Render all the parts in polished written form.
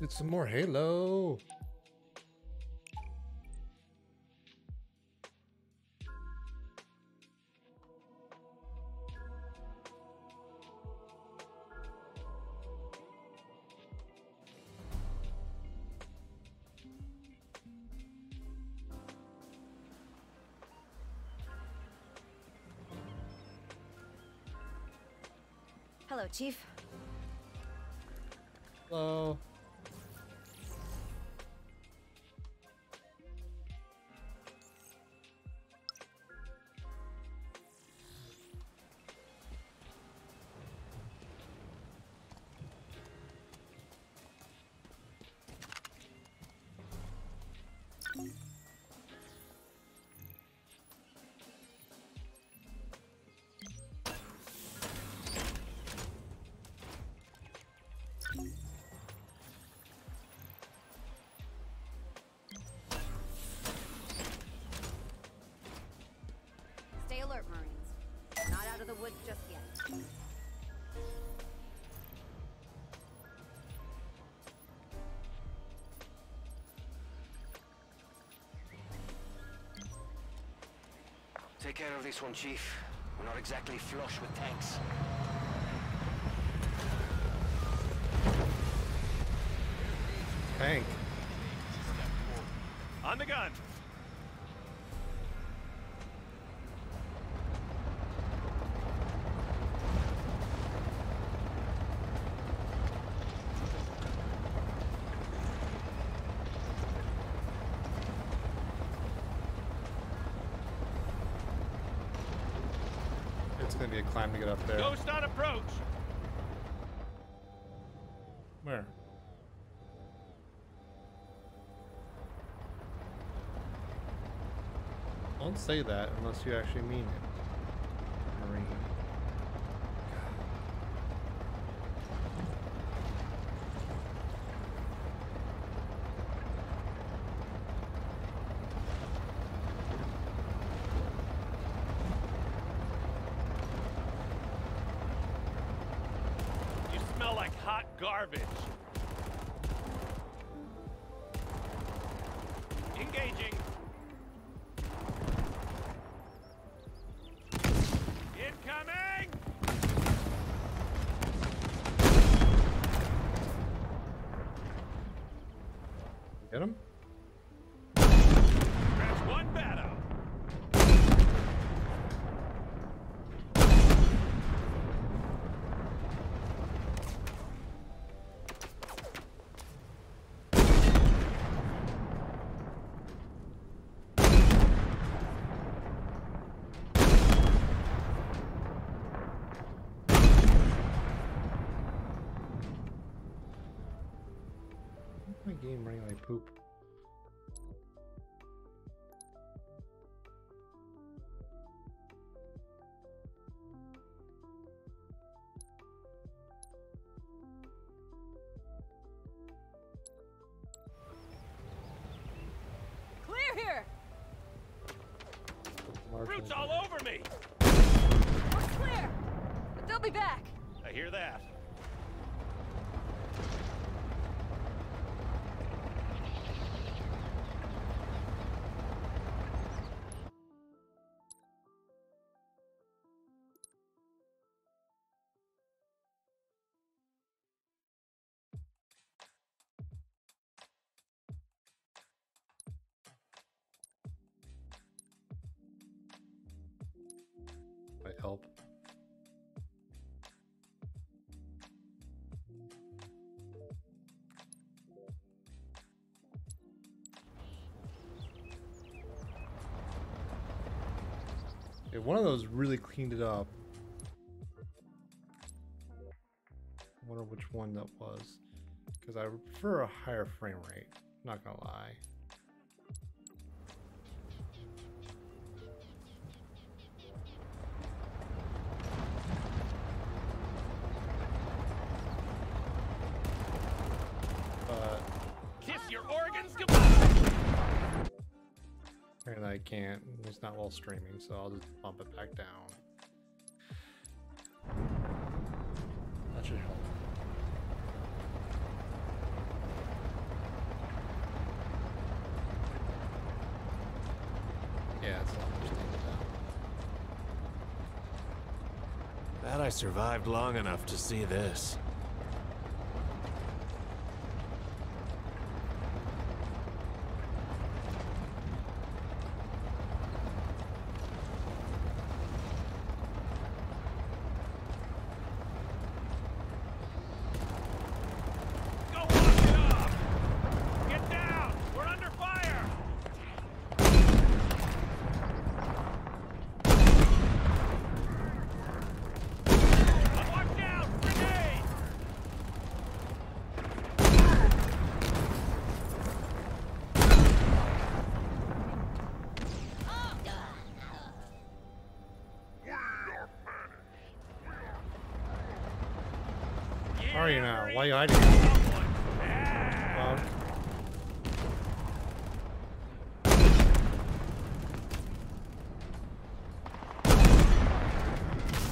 did some more Halo. Hello, Chief. Hello. Take care of this one, Chief. We're not exactly flush with tanks. Tank. On the gun! A climb to get up there. Ghost on approach. Where? Don't say that unless you actually mean it, Marine. Garbage. Engaging. Incoming. Get him. That's one battle. Game running like poop. Clear here. Roots all over me. We're clear, but they'll be back. I hear that. Help. Okay, one of those really cleaned it up. I wonder which one that was, because I prefer a higher frame rate, not gonna lie. And I can't, it's not while streaming, so I'll just bump it back down. That should help. Yeah, that's all I'm thinking about. Glad I survived long enough to see this. You know, why are you hiding?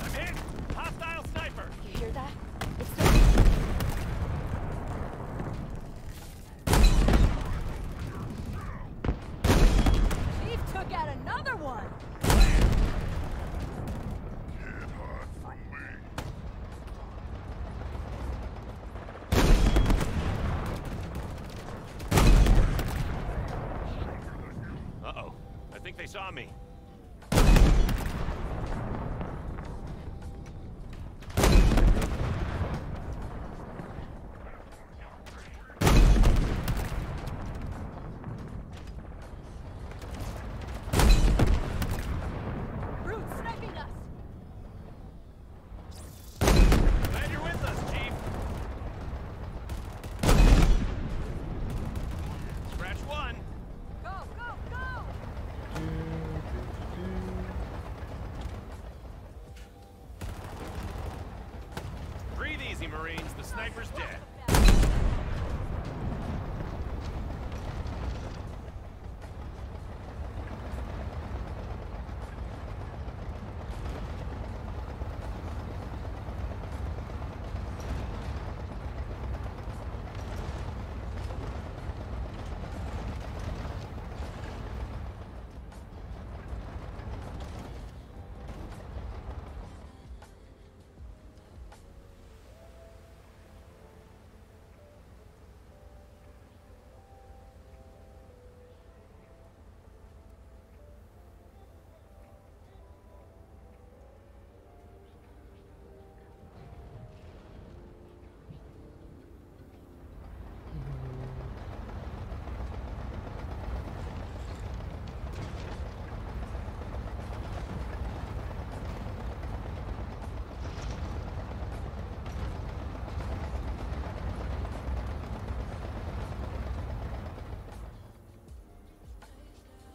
I'm hit! Hostile sniper! You hear that? It's done. Chief took out another one! Saw me. Marines, the sniper's dead.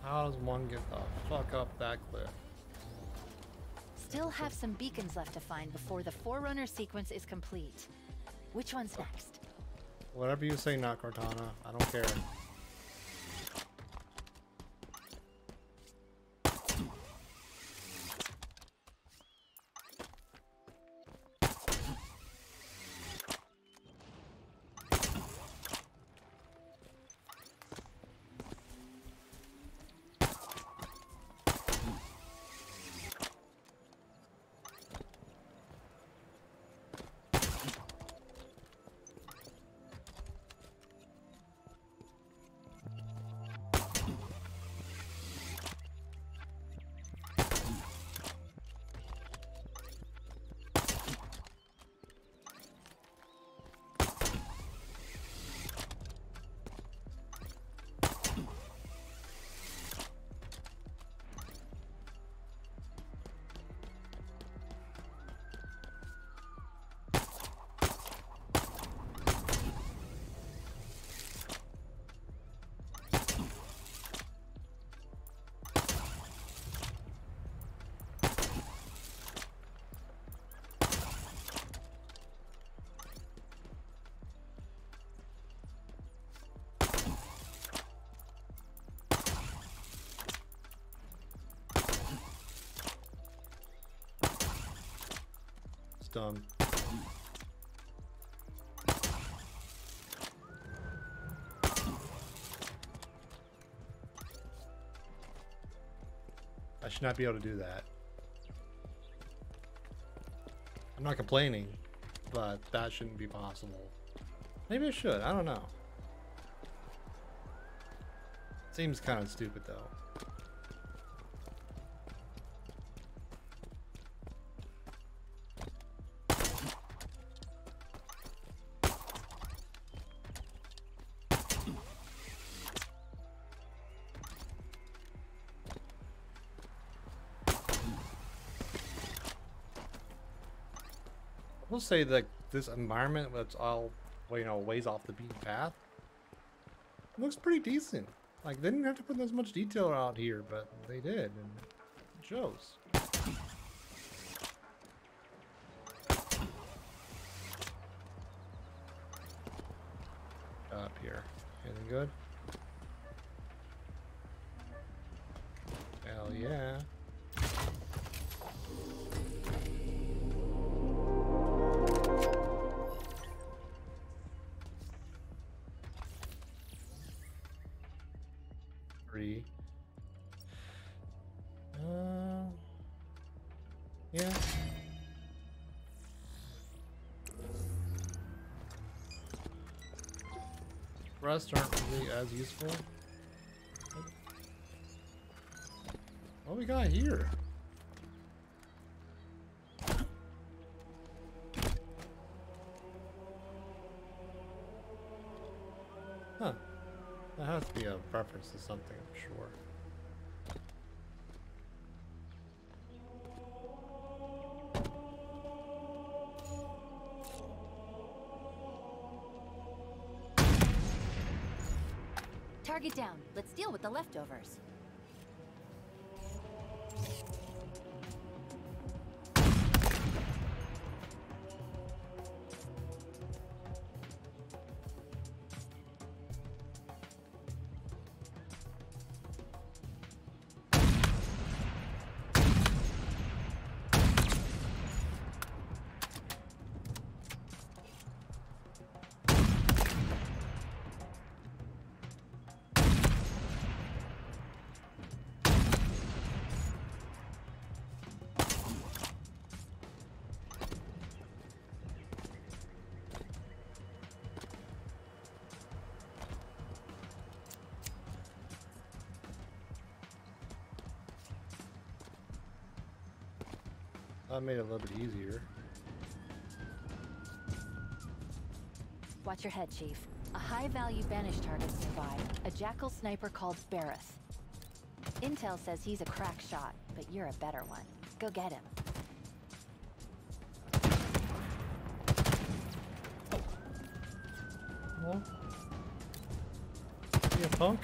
How does one get the fuck up that cliff? Still have some beacons left to find before the Forerunner sequence is complete. Which one's next? Whatever you say, not Cortana. I don't care. Done. I should not be able to do that. I'm not complaining, but that shouldn't be possible. Maybe it should, I don't know. Seems kind of stupid though. We'll say that this environment that's all, you know, ways off the beaten path, it looks pretty decent. Like, they didn't have to put as much detail out here, but they did, and it shows. Up here. Anything good? Hell yeah. Yeah. Rust aren't really as useful. What we got here? Huh. That has to be a reference to something, I'm sure. Target down. Let's deal with the leftovers. I made it a little bit easier. Watch your head, Chief. A high-value Banished target's nearby. A jackal sniper called Barris. Intel says he's a crack shot, but you're a better one. Go get him. Well, you a punk?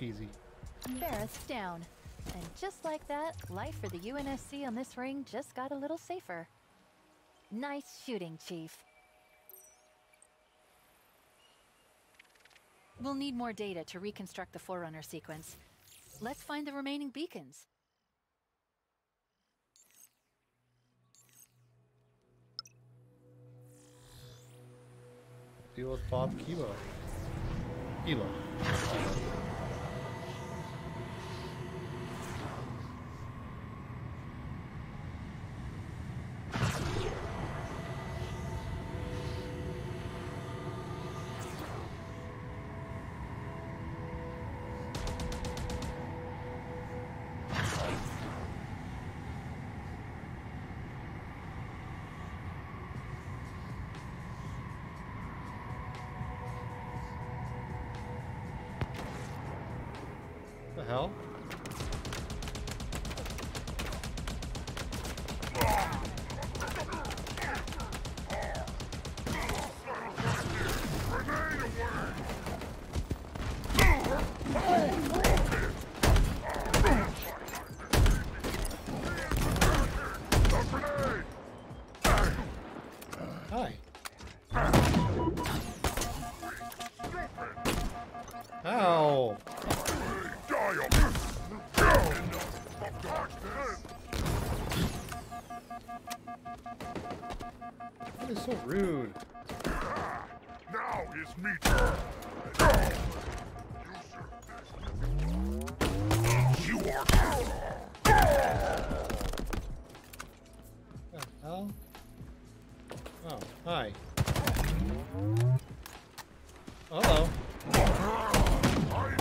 Easy. Barris down. And just like that, life for the UNSC on this ring just got a little safer. Nice shooting, Chief. We'll need more data to reconstruct the Forerunner sequence. Let's find the remaining beacons. Deal with Bob Kilo. Kilo. Ow! That is so rude. Now is me turn. You are the hell? Oh, hi. Uh-oh. I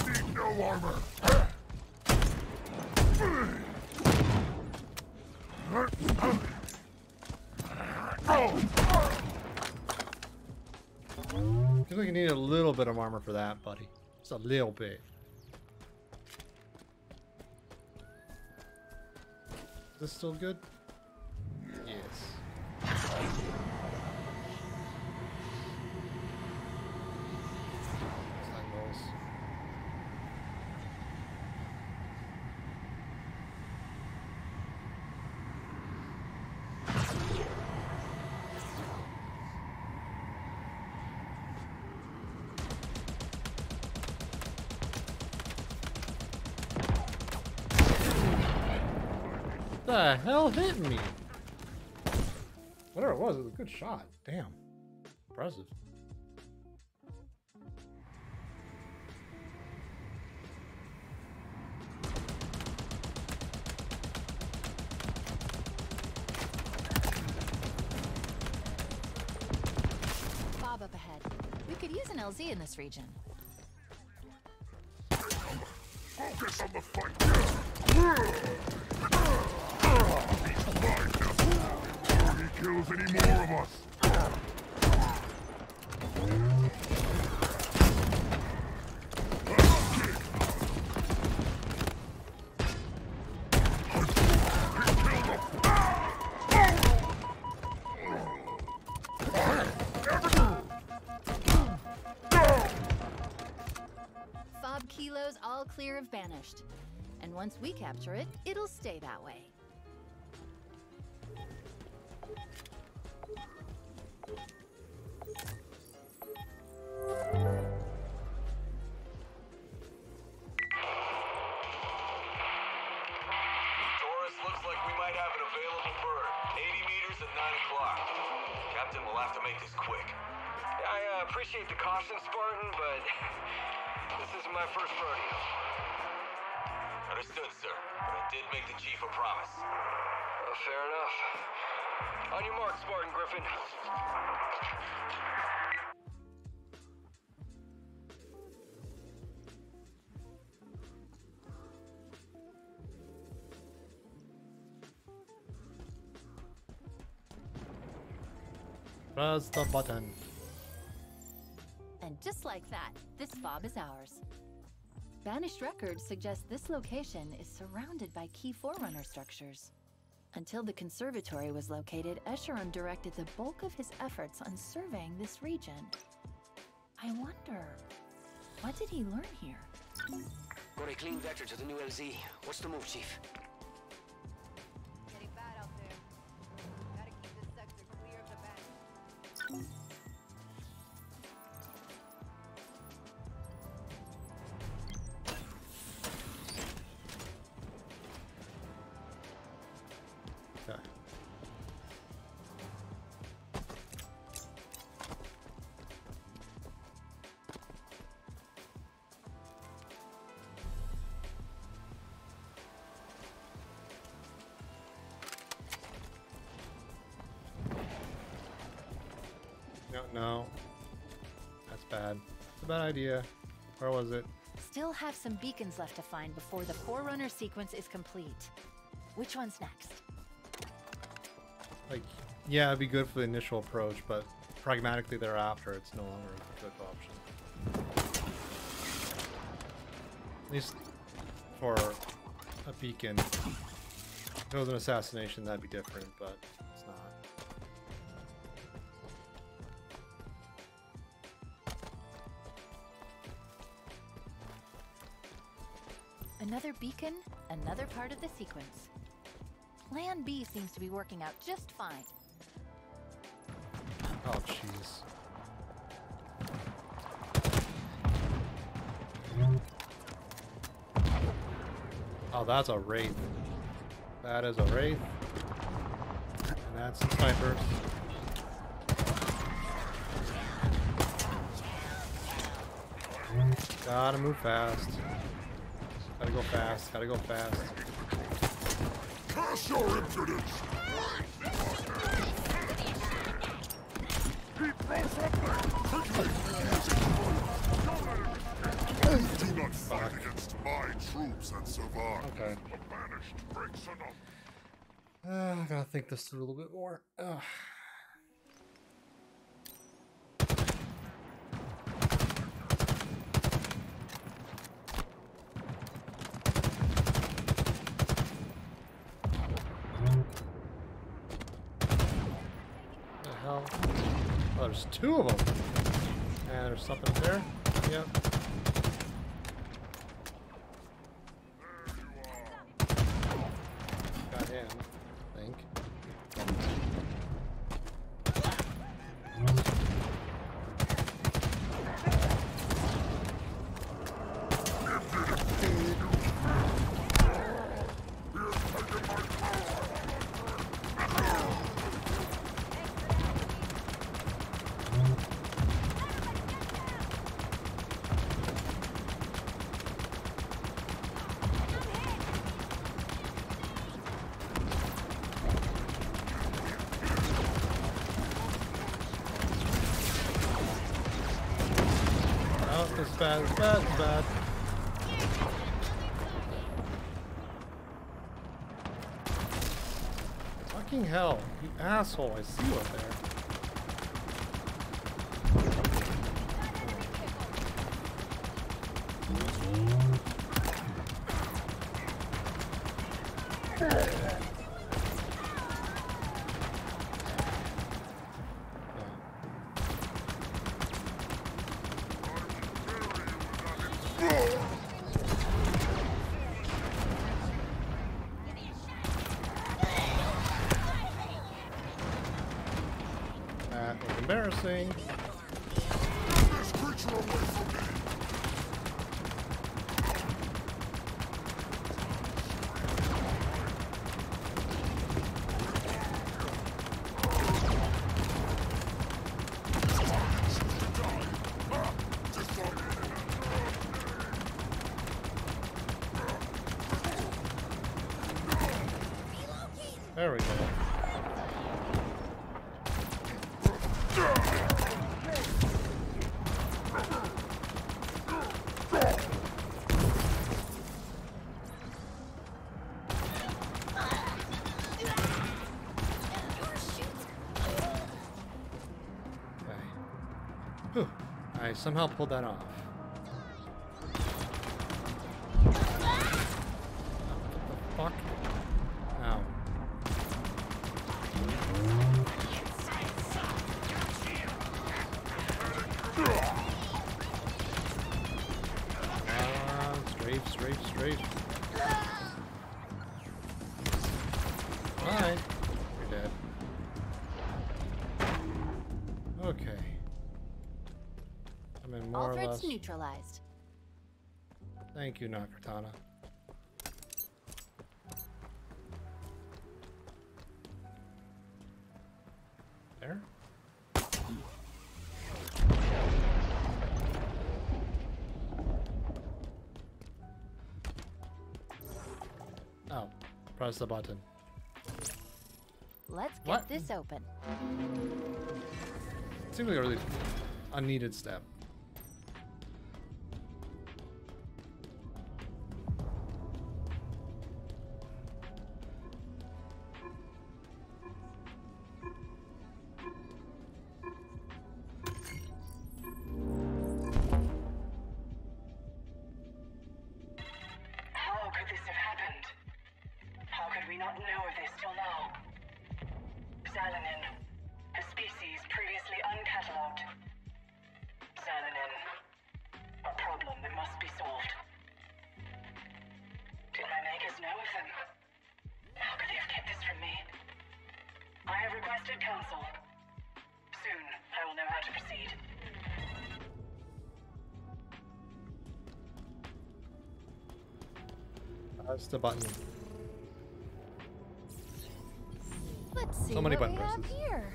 need no armor. Seems like you need a little bit of armor for that, buddy. Just a little bit. Is this still good? Yes. The hell hit me? Whatever it was a good shot. Damn. Impressive. Bob up ahead. We could use an LZ in this region. Focus on the fight. He kills any more of us. Fob Kilo's all clear of Banished. And once we capture it, it'll stay that way. Press the button. And just like that, this fob is ours. Banished records suggest this location is surrounded by key Forerunner structures. Until the Conservatory was located, Escheron directed the bulk of his efforts on surveying this region. I wonder, what did he learn here? Got a clean vector to the new LZ. What's the move, Chief? Getting bad out there. Gotta keep this sector clear of the back. No, that's bad. It's a bad idea. Where was it? Still have some beacons left to find before the Forerunner sequence is complete. Which one's next? Like, yeah, it'd be good for the initial approach, but pragmatically thereafter, it's no longer a good option. At least for a beacon. If it was an assassination, that'd be different, but it's not. Another beacon, another part of the sequence. Plan B seems to be working out just fine. Oh, jeez. Oh, that's a Wraith. That is a Wraith. And that's the snipers. Gotta move fast. Gotta go fast. Gotta go fast. Curse your impudence! Do not fight against my troops and survive. Okay. The Banished breaks enough. I gotta think this through a little bit more. The hell? Oh, there's two of them. And there's something there. Yep. Got him. It's bad, it's bad. Fucking hell, you asshole, I see you up there. Embarrassing. This creature away from me. There we go. I somehow pulled that off. What the fuck? Ow. Strafe, strafe, strafe. Alright. You're dead. Okay. All threats neutralized. Thank you, not Cortana. There. Oh, press the button. Let's get this open. Seems like a really unneeded step. Press the button. Let's see so many button presses. Here.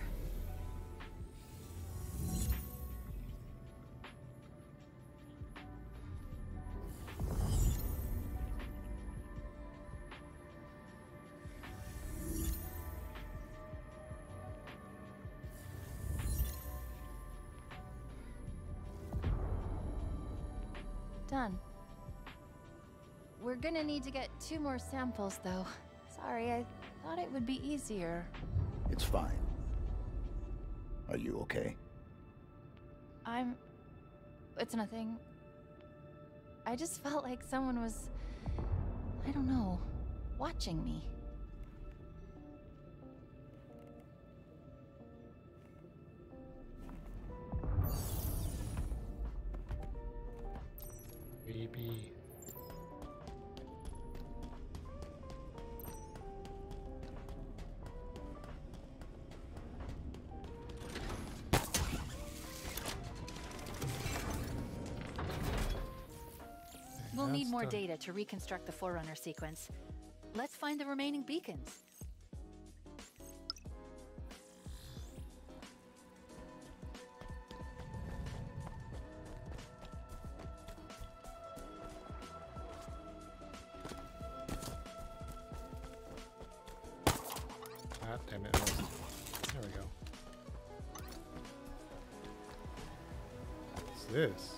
Done. We're gonna need to get 2 more samples, though. Sorry, I thought it would be easier. It's fine. Are you okay? It's nothing. I just felt like someone was, I don't know, watching me. Baby. We'll need more data to reconstruct the Forerunner sequence. Let's find the remaining beacons. Ah, damn it. There we go. What's this?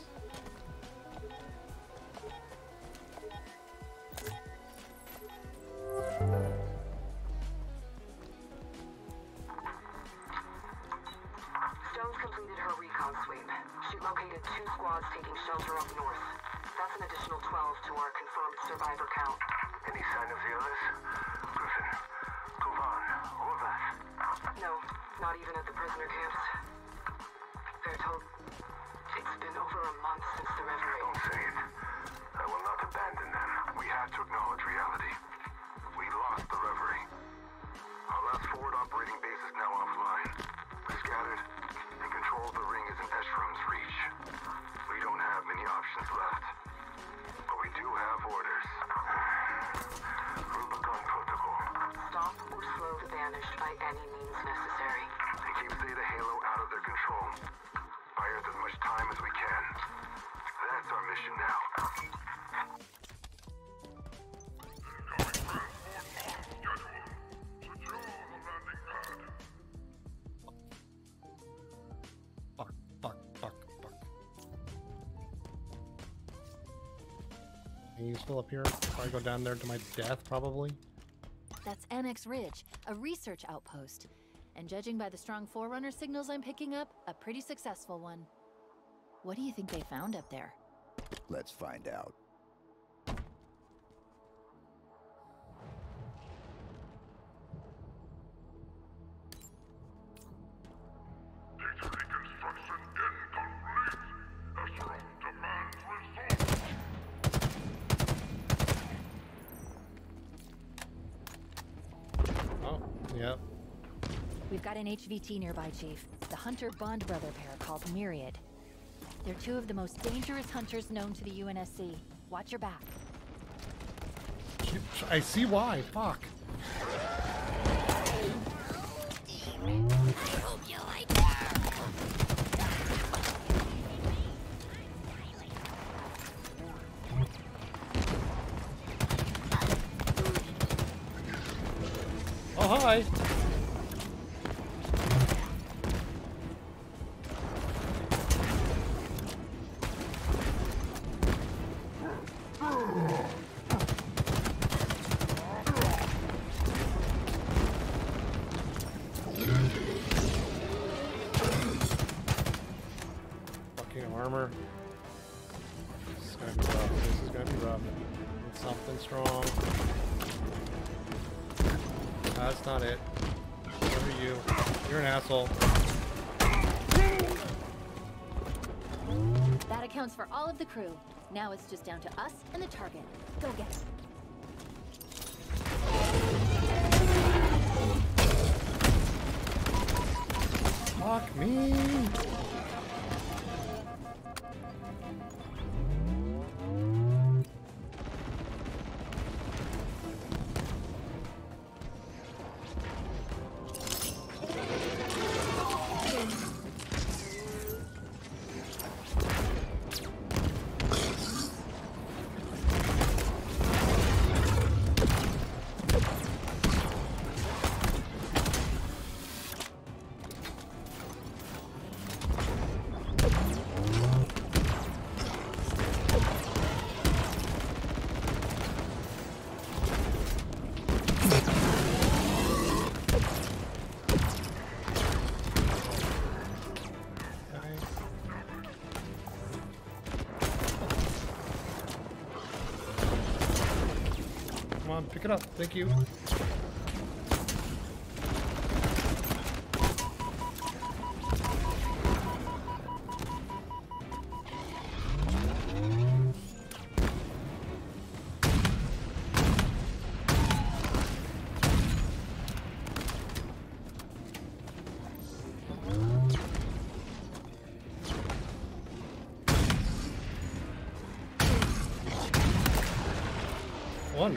Useful up here before I go down there to my death, probably. That's Annex Ridge, a research outpost. And judging by the strong Forerunner signals I'm picking up, a pretty successful one. What do you think they found up there? Let's find out. Got an HVT nearby, Chief. The hunter bond brother pair called Myriad. They're 2 of the most dangerous hunters known to the UNSC. Watch your back. I see why. Fuck. Oh, hi. That accounts for all of the crew. Now it's just down to us and the target. Go get him. Fuck me. Pick it up. Thank you.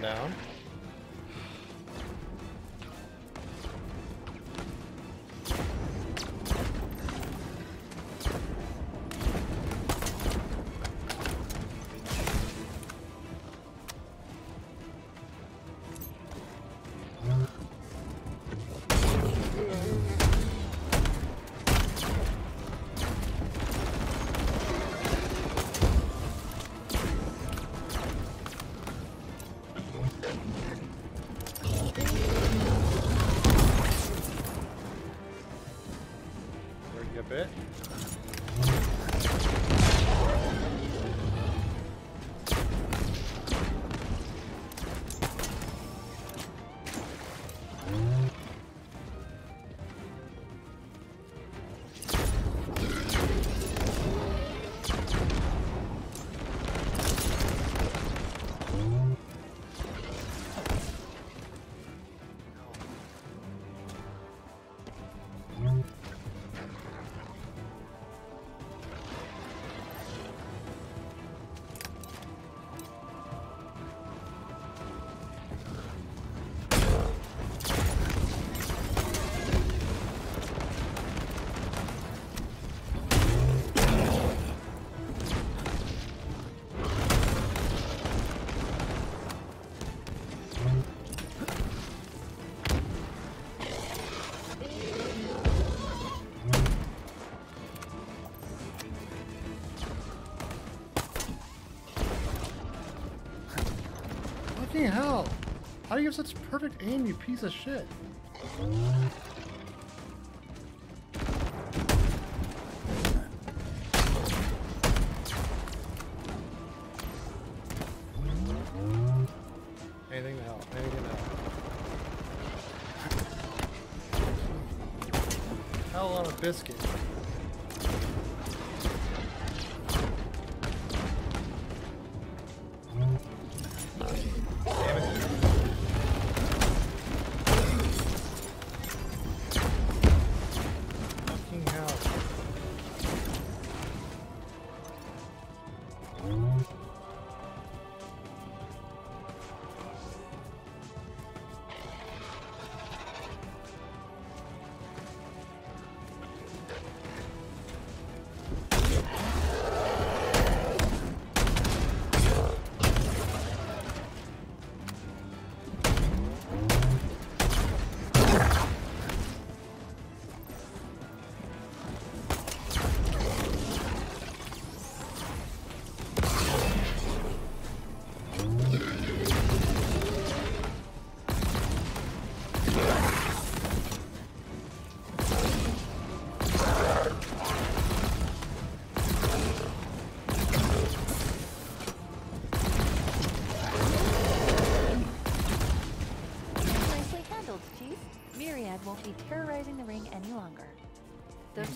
Down. Hell, how do you have such perfect aim, you piece of shit? Anything to help, anything to help. Hell on a biscuit.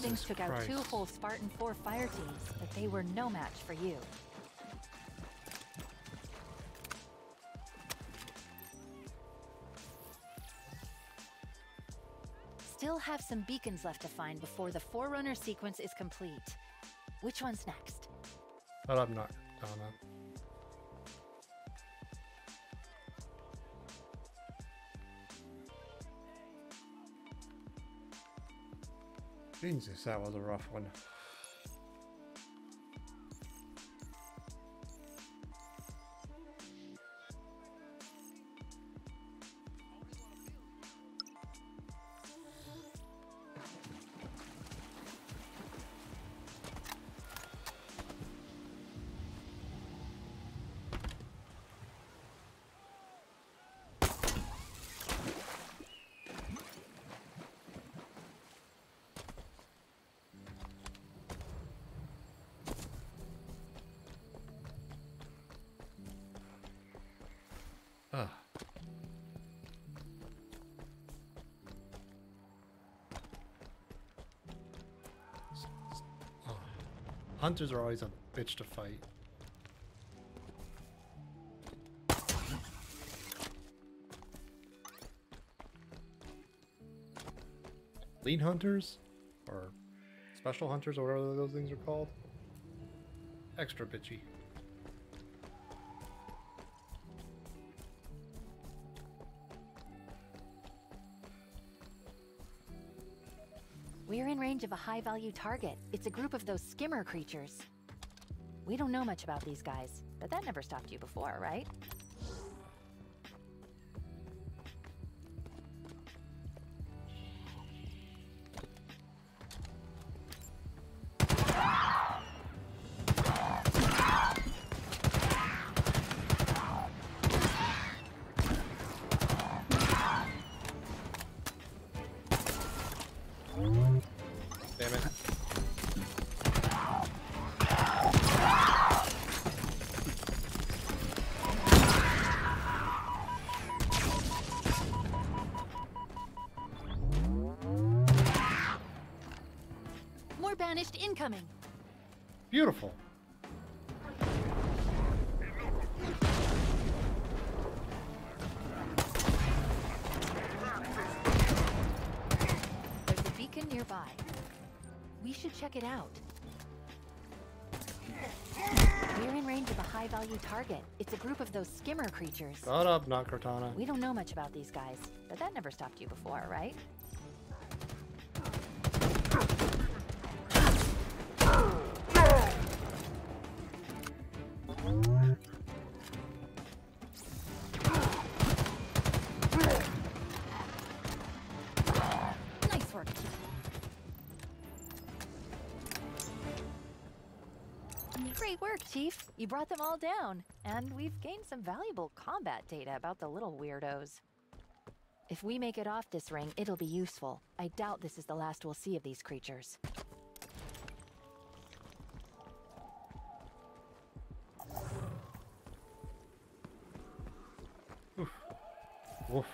Things took out two whole Spartan 4 fire teams, but they were no match for you. Still have some beacons left to find before the Forerunner sequence is complete. Which one's next? Well, I'm not, Donna. Jesus, that was a rough one. Hunters are always a bitch to fight. Lean hunters, or special hunters, or whatever those things are called. Extra bitchy. We're in range of a high-value target. It's a group of those skimmer creatures. We don't know much about these guys, but that never stopped you before, right? Banished incoming. Beautiful. There's a beacon nearby. We should check it out. We're in range of a high-value target. It's a group of those skimmer creatures. Shut up, not Cortana. We don't know much about these guys, but that never stopped you before, right? Chief, you brought them all down, and we've gained some valuable combat data about the little weirdos. If we make it off this ring, it'll be useful. I doubt this is the last we'll see of these creatures. Oof. Oof.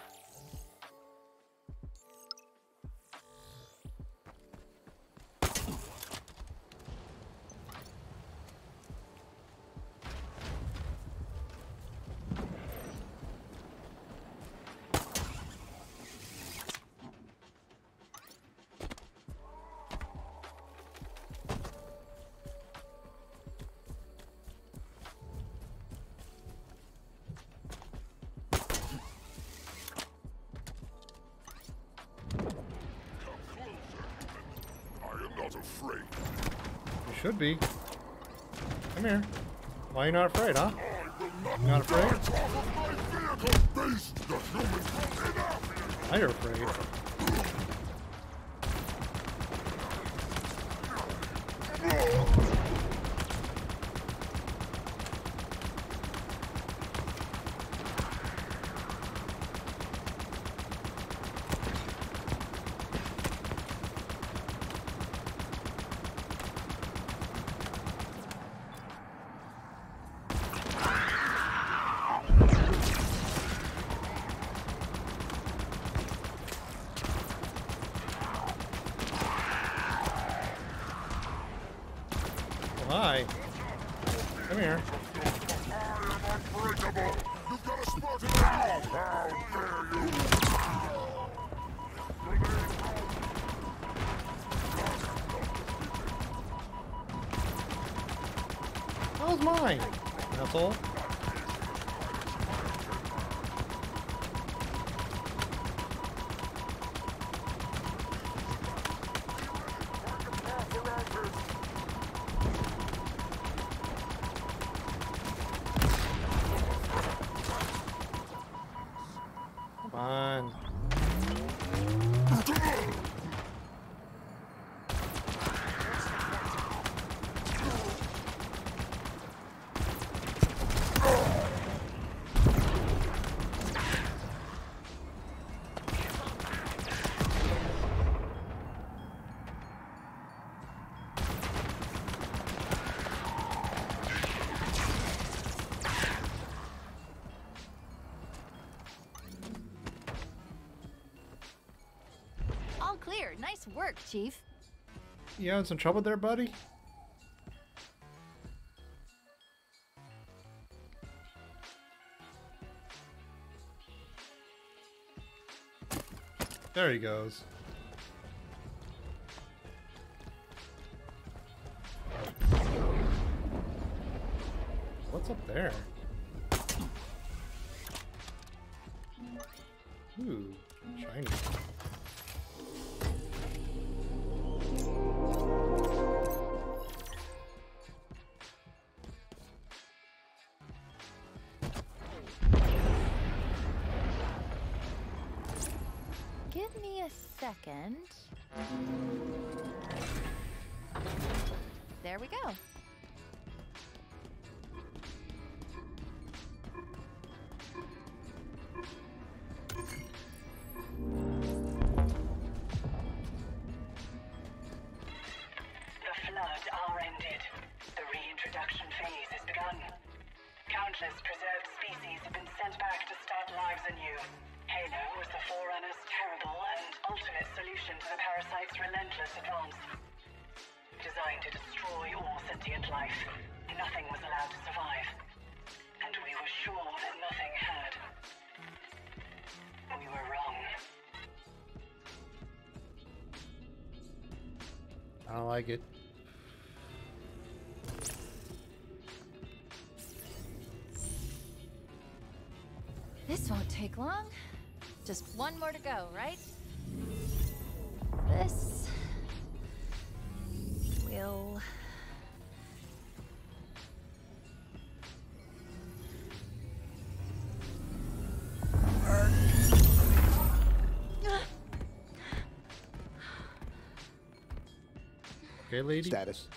Should be. Come here. Why are you not afraid, huh? Not afraid? Now you're afraid. Nice work, Chief. You having some trouble there, buddy? There he goes. What's up there? Ooh, shiny. Give me a second. There we go. It. This won't take long. Just one more to go, right? This will... Okay, lady. Status.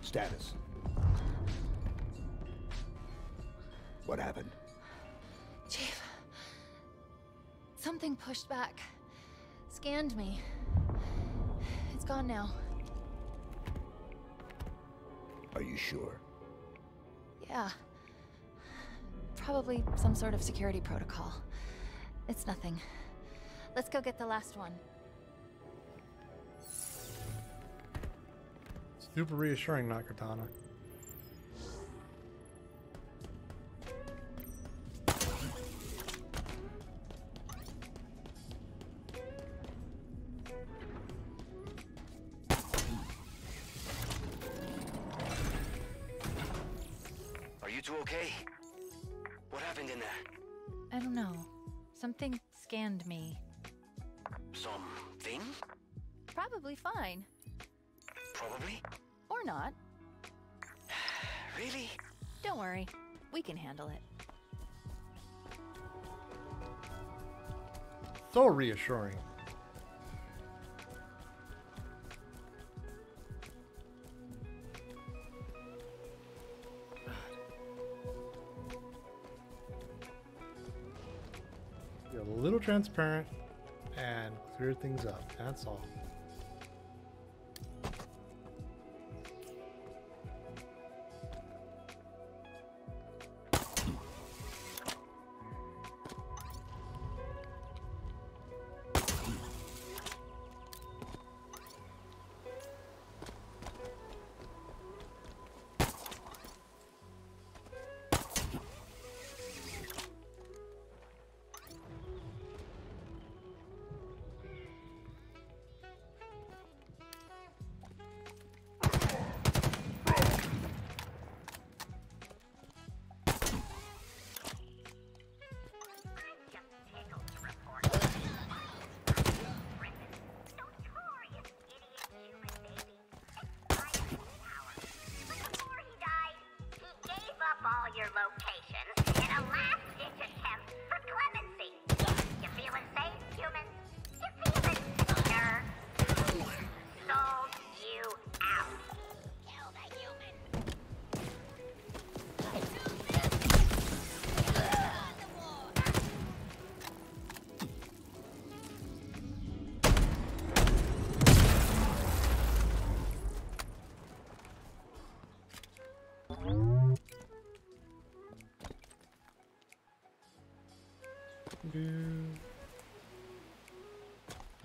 Status. What happened? Chief. Something pushed back. Scanned me. It's gone now. Are you sure? Yeah. Probably some sort of security protocol. It's nothing. Let's go get the last one. Super reassuring, not Cortana. Are you two okay? What happened in there? I don't know. Something scanned me. Something? Probably fine. Probably? Or not. Really? Don't worry. We can handle it. So reassuring. You're a little transparent and clear things up. That's all.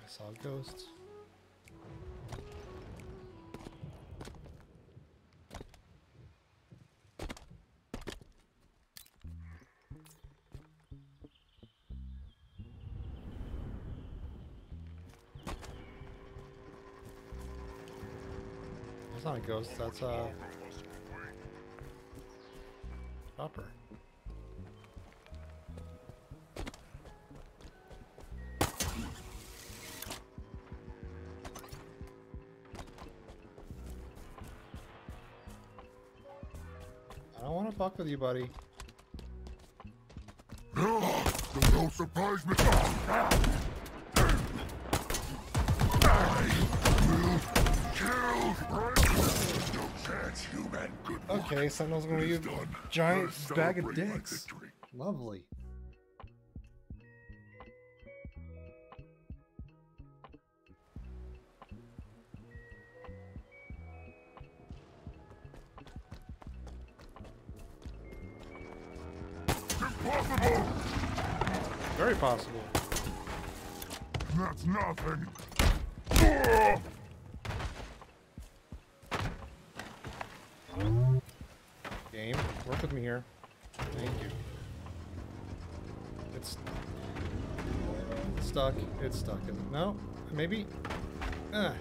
I saw ghosts. not a ghost, that's a... Chopper. I don't want to fuck with you, buddy. Don't surprise me! Okay, Sentinel's gonna give a giant bag of dicks. Lovely. Impossible! Very possible. That's nothing. Game, work with me here. Thank you. It's stuck. It's stuck. Is it? No? Maybe? Got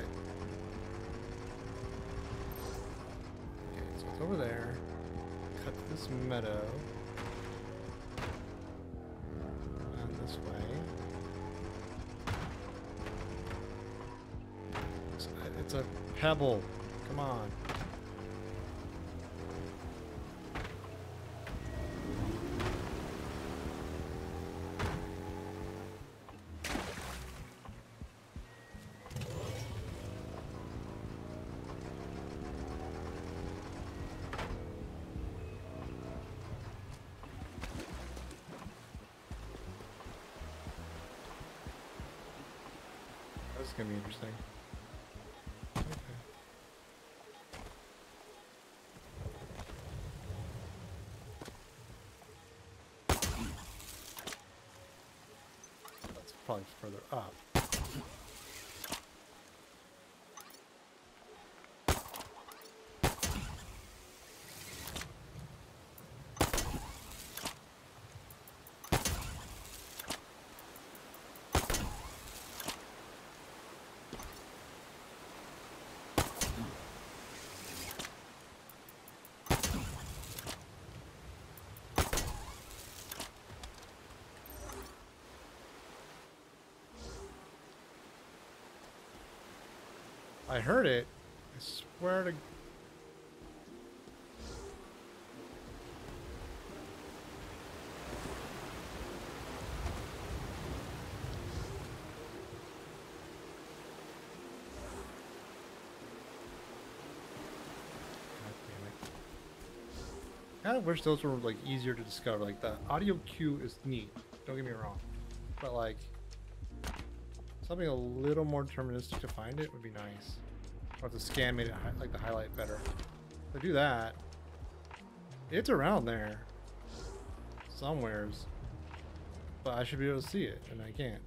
it. Okay, so it's over there. Cut this meadow. And this way. It's a pebble. Come on. This is gonna be interesting. Probably further up. I heard it. I swear to... God damn it. I kind of wish those were like easier to discover. Like the audio cue is neat. Don't get me wrong. But like... something a little more deterministic to find it would be nice. Or the scan made it like the highlight better. If I do that, it's around there, somewheres. But I should be able to see it, and I can't.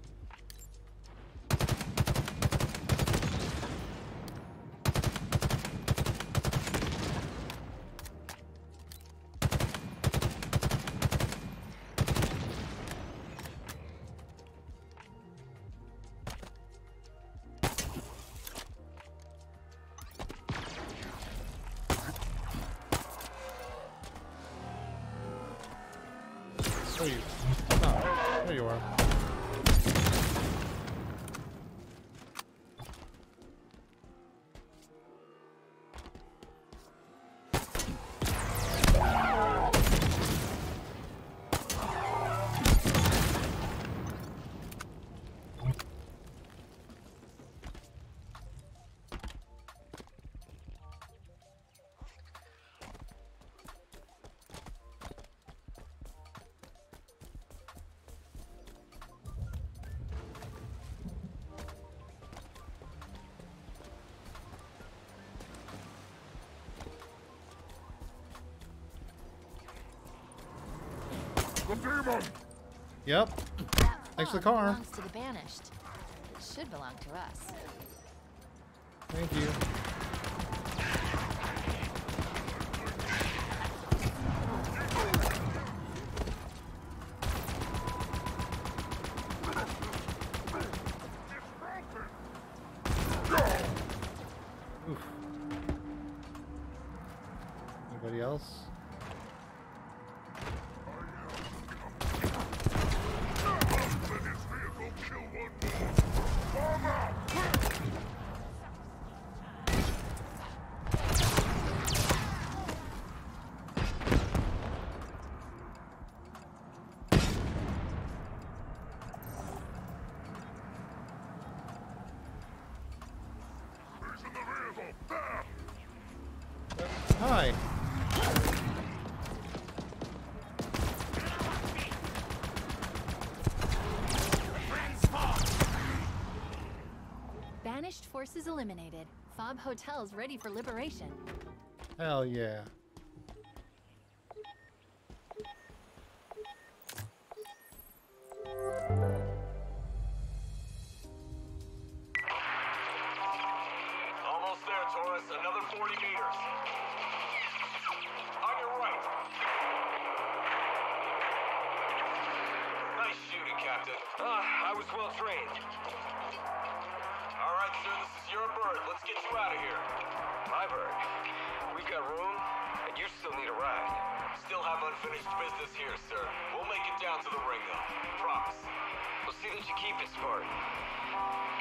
Yep. Thanks for the car. Belongs to the Banished. It should belong to us. Thank you. Anybody else? Banished forces eliminated. FOB hotels ready for liberation. Hell yeah. Almost there, Taurus. Another 40 meters. On your right. Nice shooting, Captain. I was well trained. Sir, this is your bird. Let's get you out of here. My bird. We've got room, and you still need a ride. Still have unfinished business here, sir. We'll make it down to the ring, though. Promise. We'll see that you keep it, Spartan.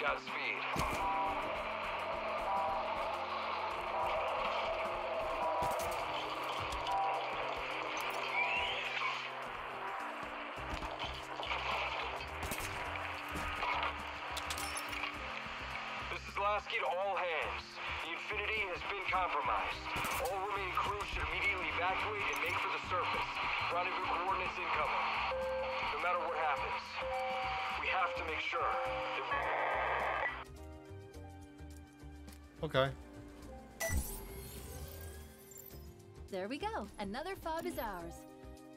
Godspeed. Ask it all hands. The Infinity has been compromised. All remaining crew should immediately evacuate and make for the surface. Rendezvous coordinates incoming. No matter what happens, we have to make sure that... Okay. There we go. Another FOB is ours.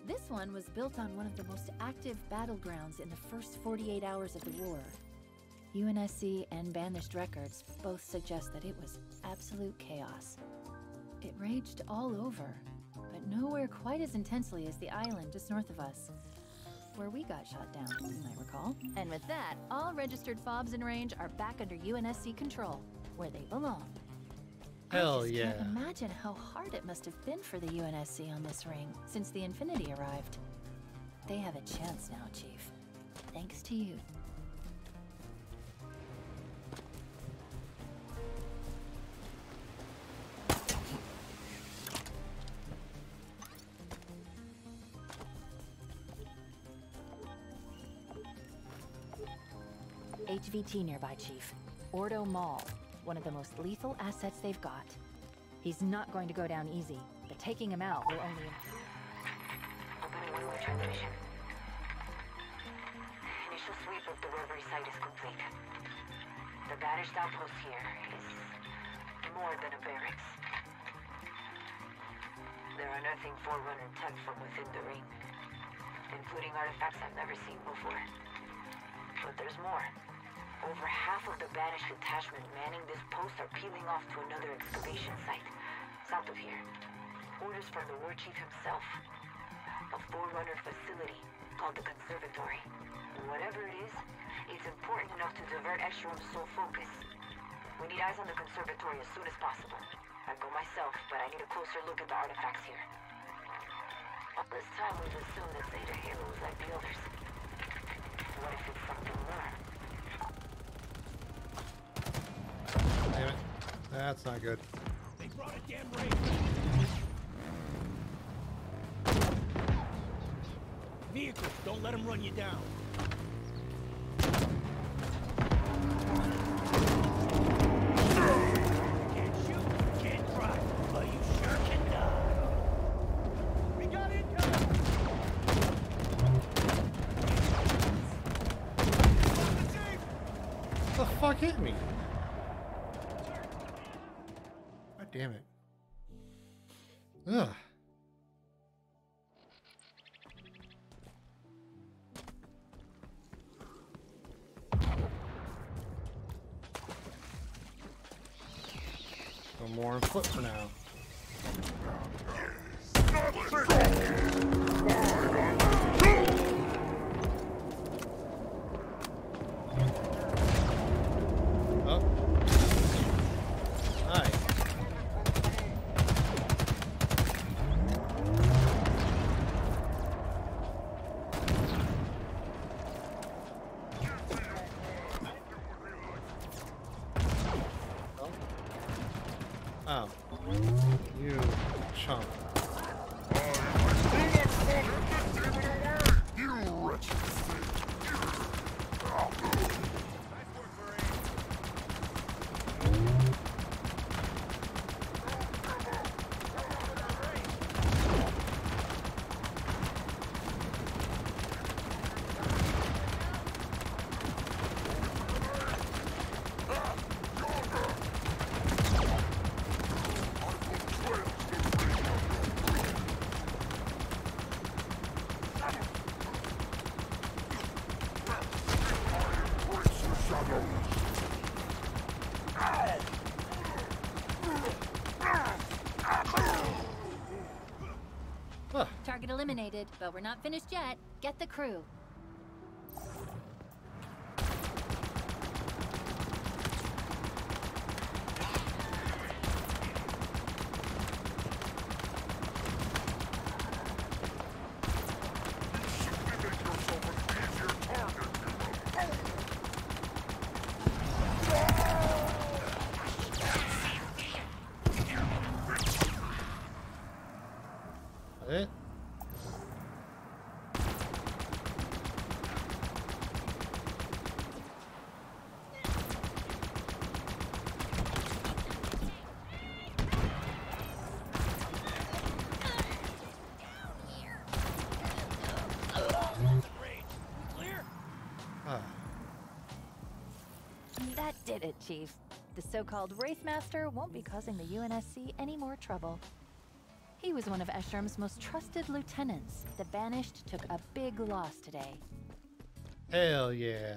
This one was built on one of the most active battlegrounds in the first 48 hours of the war. UNSC and Banished records both suggest that it was absolute chaos. It raged all over, but nowhere quite as intensely as the island just north of us, where we got shot down, you might recall. And with that, all registered FOBs in range are back under UNSC control, where they belong. Hell yeah. I can't imagine how hard it must have been for the UNSC on this ring since the Infinity arrived. They have a chance now, Chief. Thanks to you. HVT nearby, Chief. Ordo Maul, one of the most lethal assets they've got. He's not going to go down easy, but taking him out will only... Opening one-way transmission. Initial sweep of the robbery site is complete. The Banished outpost here is more than a barracks. They're unearthing Forerunner tech from within the ring, including artifacts I've never seen before. But there's more. Over half of the Banished detachment manning this post are peeling off to another excavation site, south of here. Orders from the War Chief himself. A Forerunner facility called the Conservatory. Whatever it is, it's important enough to divert Extrum's sole focus. We need eyes on the Conservatory as soon as possible. I'd go myself, but I need a closer look at the artifacts here. All this time, we've assumed that Zeta Halo was like the others. What if it's something more? Damn it. That's not good. They brought a damn raid. Vehicles, don't let them run you down. Can't shoot, can't drive, but you sure can die. We got it done. What the fuck hit me? Damn it. Ugh. No more on foot for now. Oh. You chump. You wretched thing. Eliminated, but we're not finished yet. Get the crew. Did it, Chief. The so-called Wraithmaster won't be causing the UNSC any more trouble. He was one of Esherm's most trusted lieutenants. The Banished took a big loss today. Hell yeah.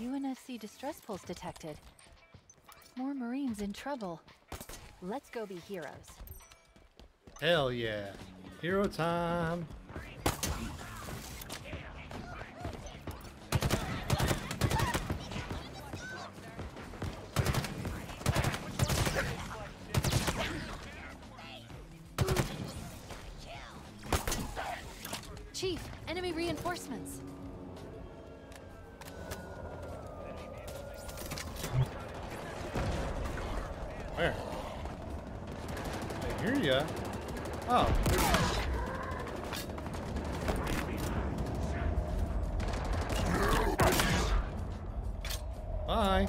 UNSC distress pulse detected. More Marines in trouble. Let's go be heroes. Hell yeah. Hero time. Chief, enemy reinforcements. Where? I hear ya. Oh. Bye.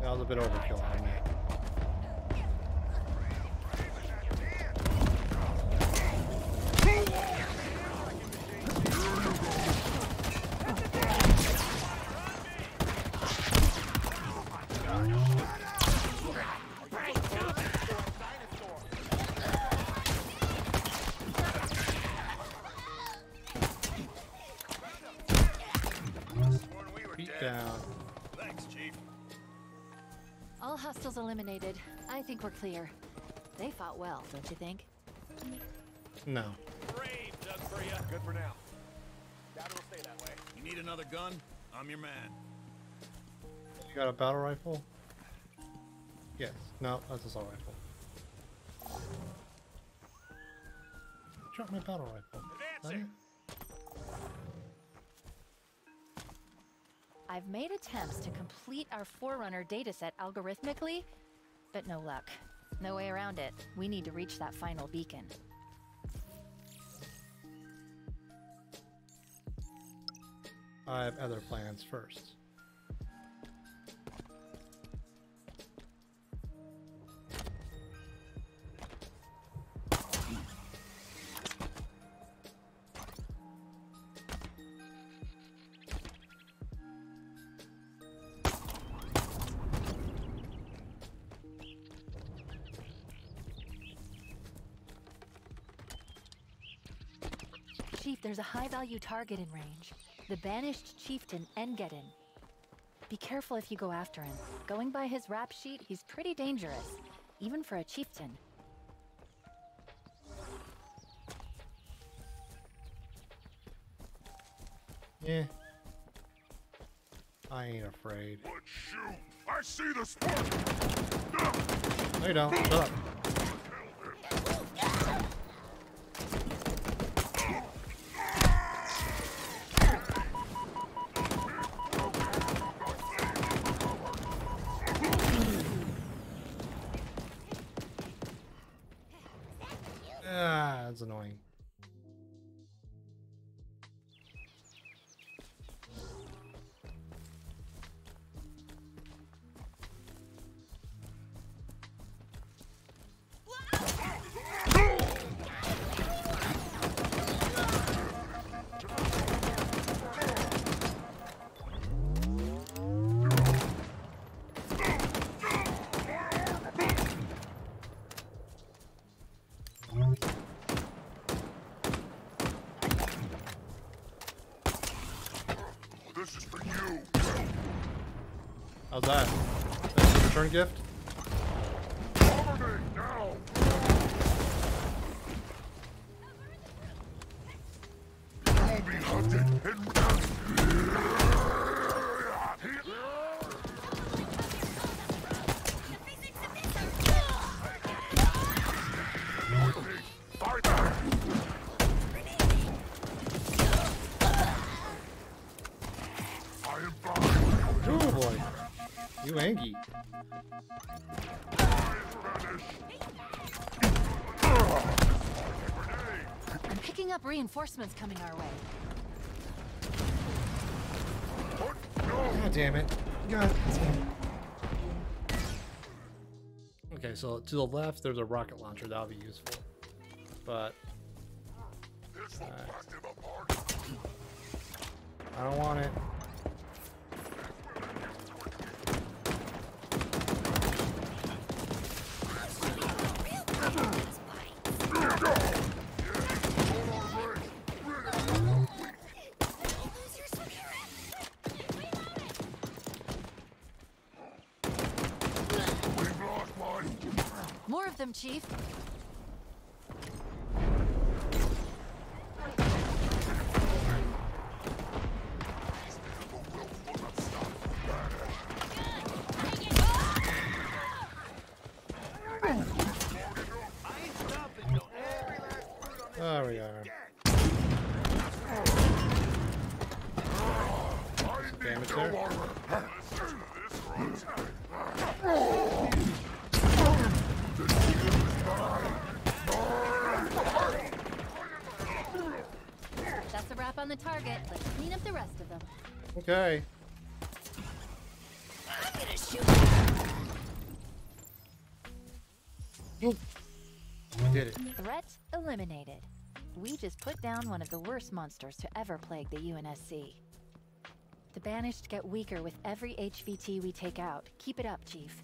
That was a bit overkill on me. Eliminated. I think we're clear. They fought well, don't you think? No. Brave, Doug, for you. Good for now. That will stay that way. You need another gun? I'm your man. You got a battle rifle? Yes. No, that's assault rifle. Drop my battle rifle. Advancing. I've made attempts to complete our Forerunner dataset algorithmically, but no luck. No way around it. We need to reach that final beacon. I have other plans first. Chief, there's a high-value target in range. The Banished Chieftain, Engedin. Be careful if you go after him. Going by his rap sheet, he's pretty dangerous, even for a chieftain. Yeah. I ain't afraid. But shoot! I see the spark! No! No, you don't. Shut up. That's annoying. How's that? That's a return gift? Now. I'll be hunted and Angie. I'm picking up reinforcements coming our way. God damn it. God damn it. Okay, so to the left there's a rocket launcher that'll be useful. But I don't want it. Chief. There we are. Damage there. On the target, let's clean up the rest of them. Okay. I'm gonna shoot. We did it. Threat eliminated. We just put down one of the worst monsters to ever plague the UNSC. The Banished get weaker with every HVT we take out. Keep it up, Chief.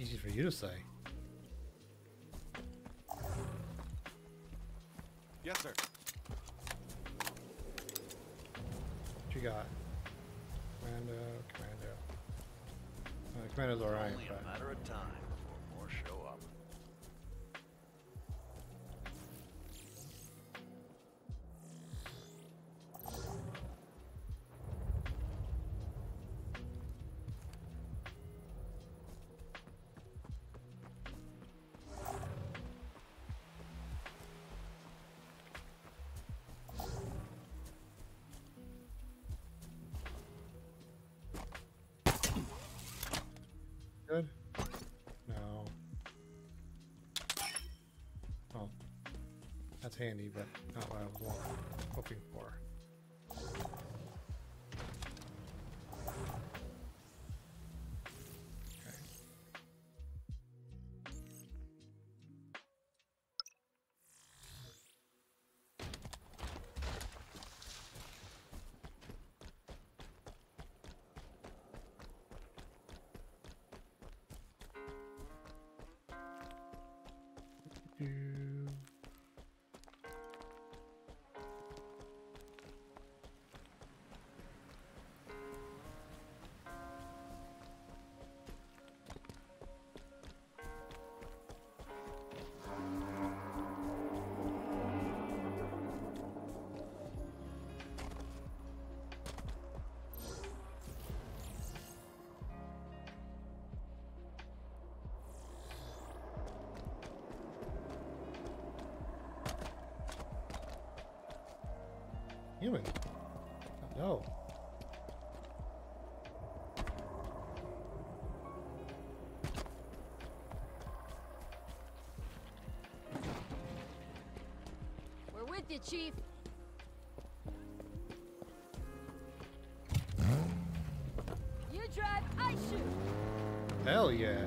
Easy for you to say. Yes, sir. You got commando. Commando's all right. Only a matter of time before more show up. No. Oh. That's handy, but not what I was hoping for. human. Oh, no. We're with you, Chief. You drive, I shoot. Hell yeah.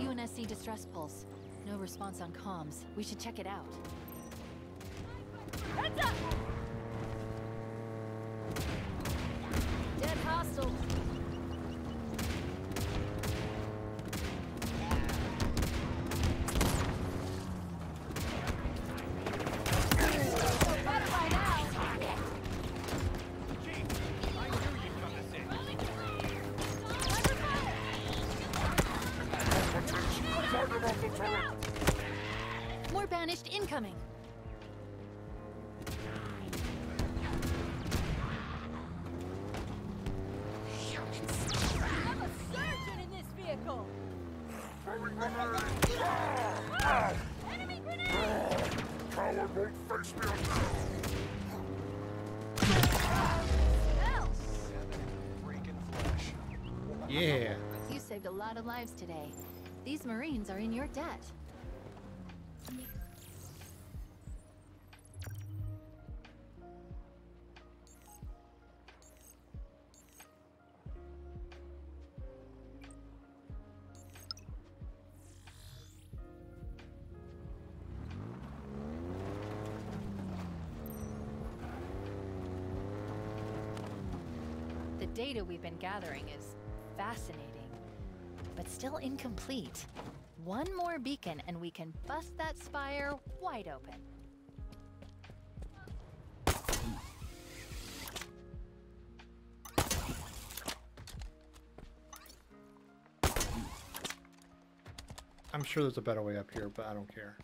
UNSC distress pulse. No response on comms. We should check it out. Heads up! Dead hostile. Incoming. I'm a surgeon in this vehicle. Enemy grenade! Coward won't face me again. Yeah. You saved a lot of lives today. These Marines are in your debt. The data we've been gathering is fascinating, but still incomplete. One more beacon and we can bust that spire wide open. I'm sure there's a better way up here, but I don't care.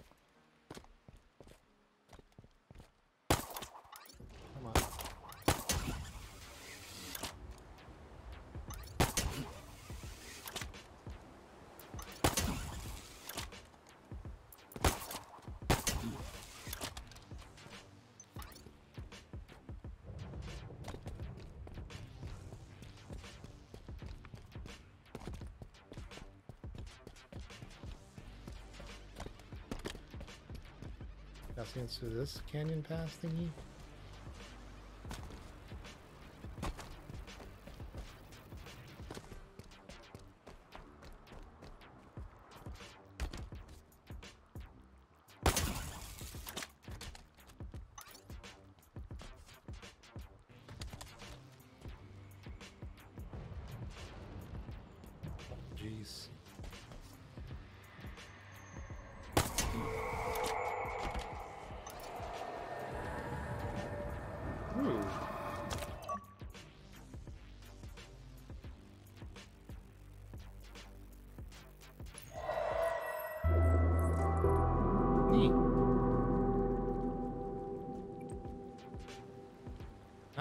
That's the answer to this canyon pass thingy. Jeez.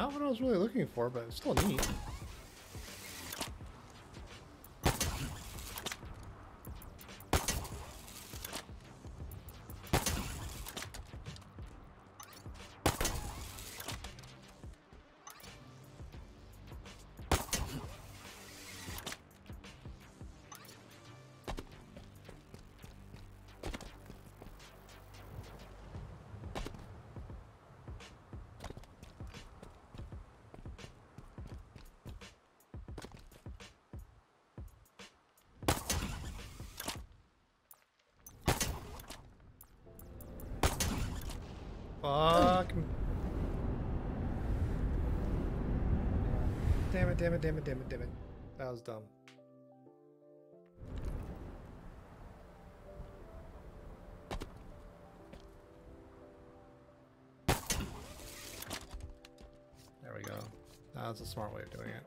I was really looking for, but it's still neat. Damn it, damn it, damn it, damn it, damn it. That was dumb. There we go. That was a smart way of doing it.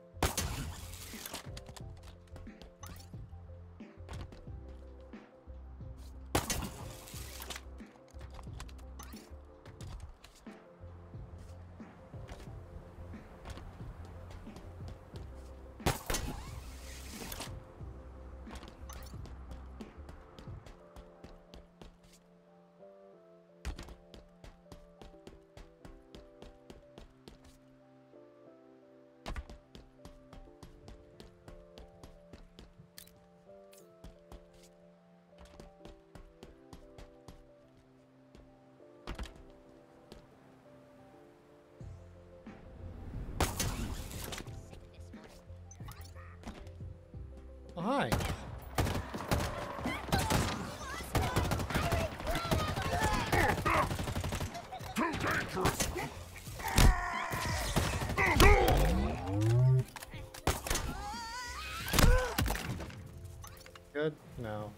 fine. Good? No.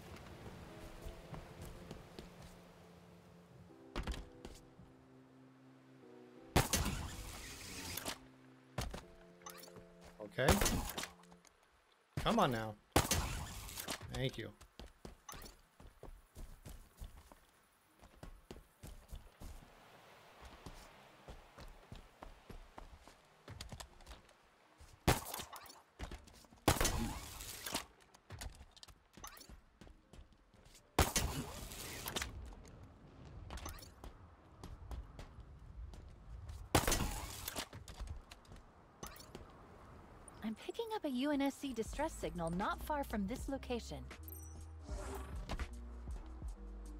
Okay. Come on now. Thank you. Picking up a UNSC distress signal not far from this location.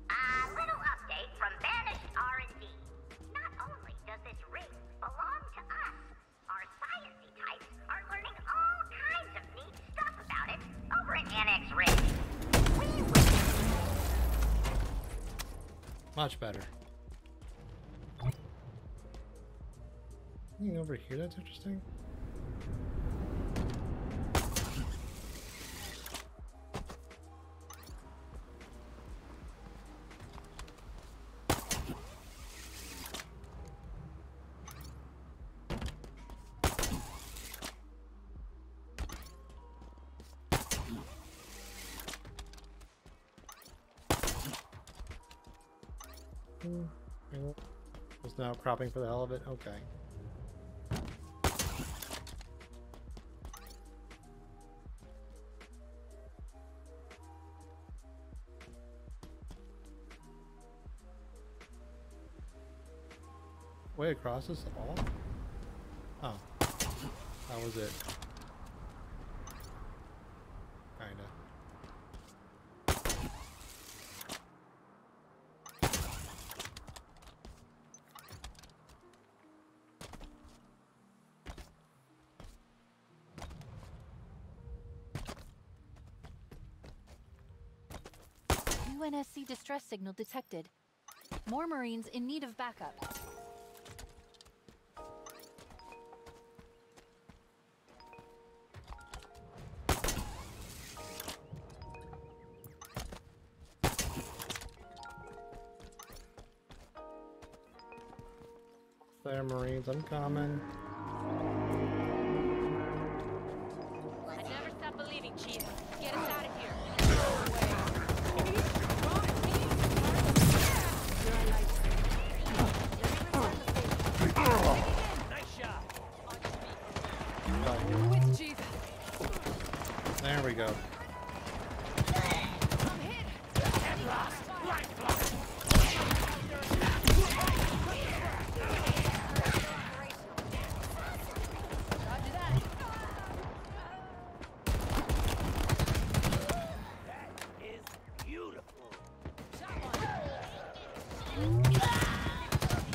A little update from Banished R&D. Not only does this ring belong to us, our sciencey types are learning all kinds of neat stuff about it over at Annex Ridge. We will... Much better. Anything over here that's interesting? Just now cropping for the hell of it? Okay. Way across this all? Oh. That was it. UNSC distress signal detected. More Marines in need of backup. There, Marines, I'm coming. I never stop believing, Chief. Get us out of here. There we go.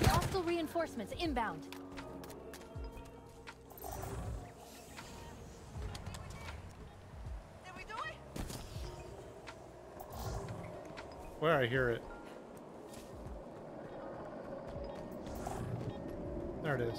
Hostile reinforcements inbound. Where I hear it. There it is.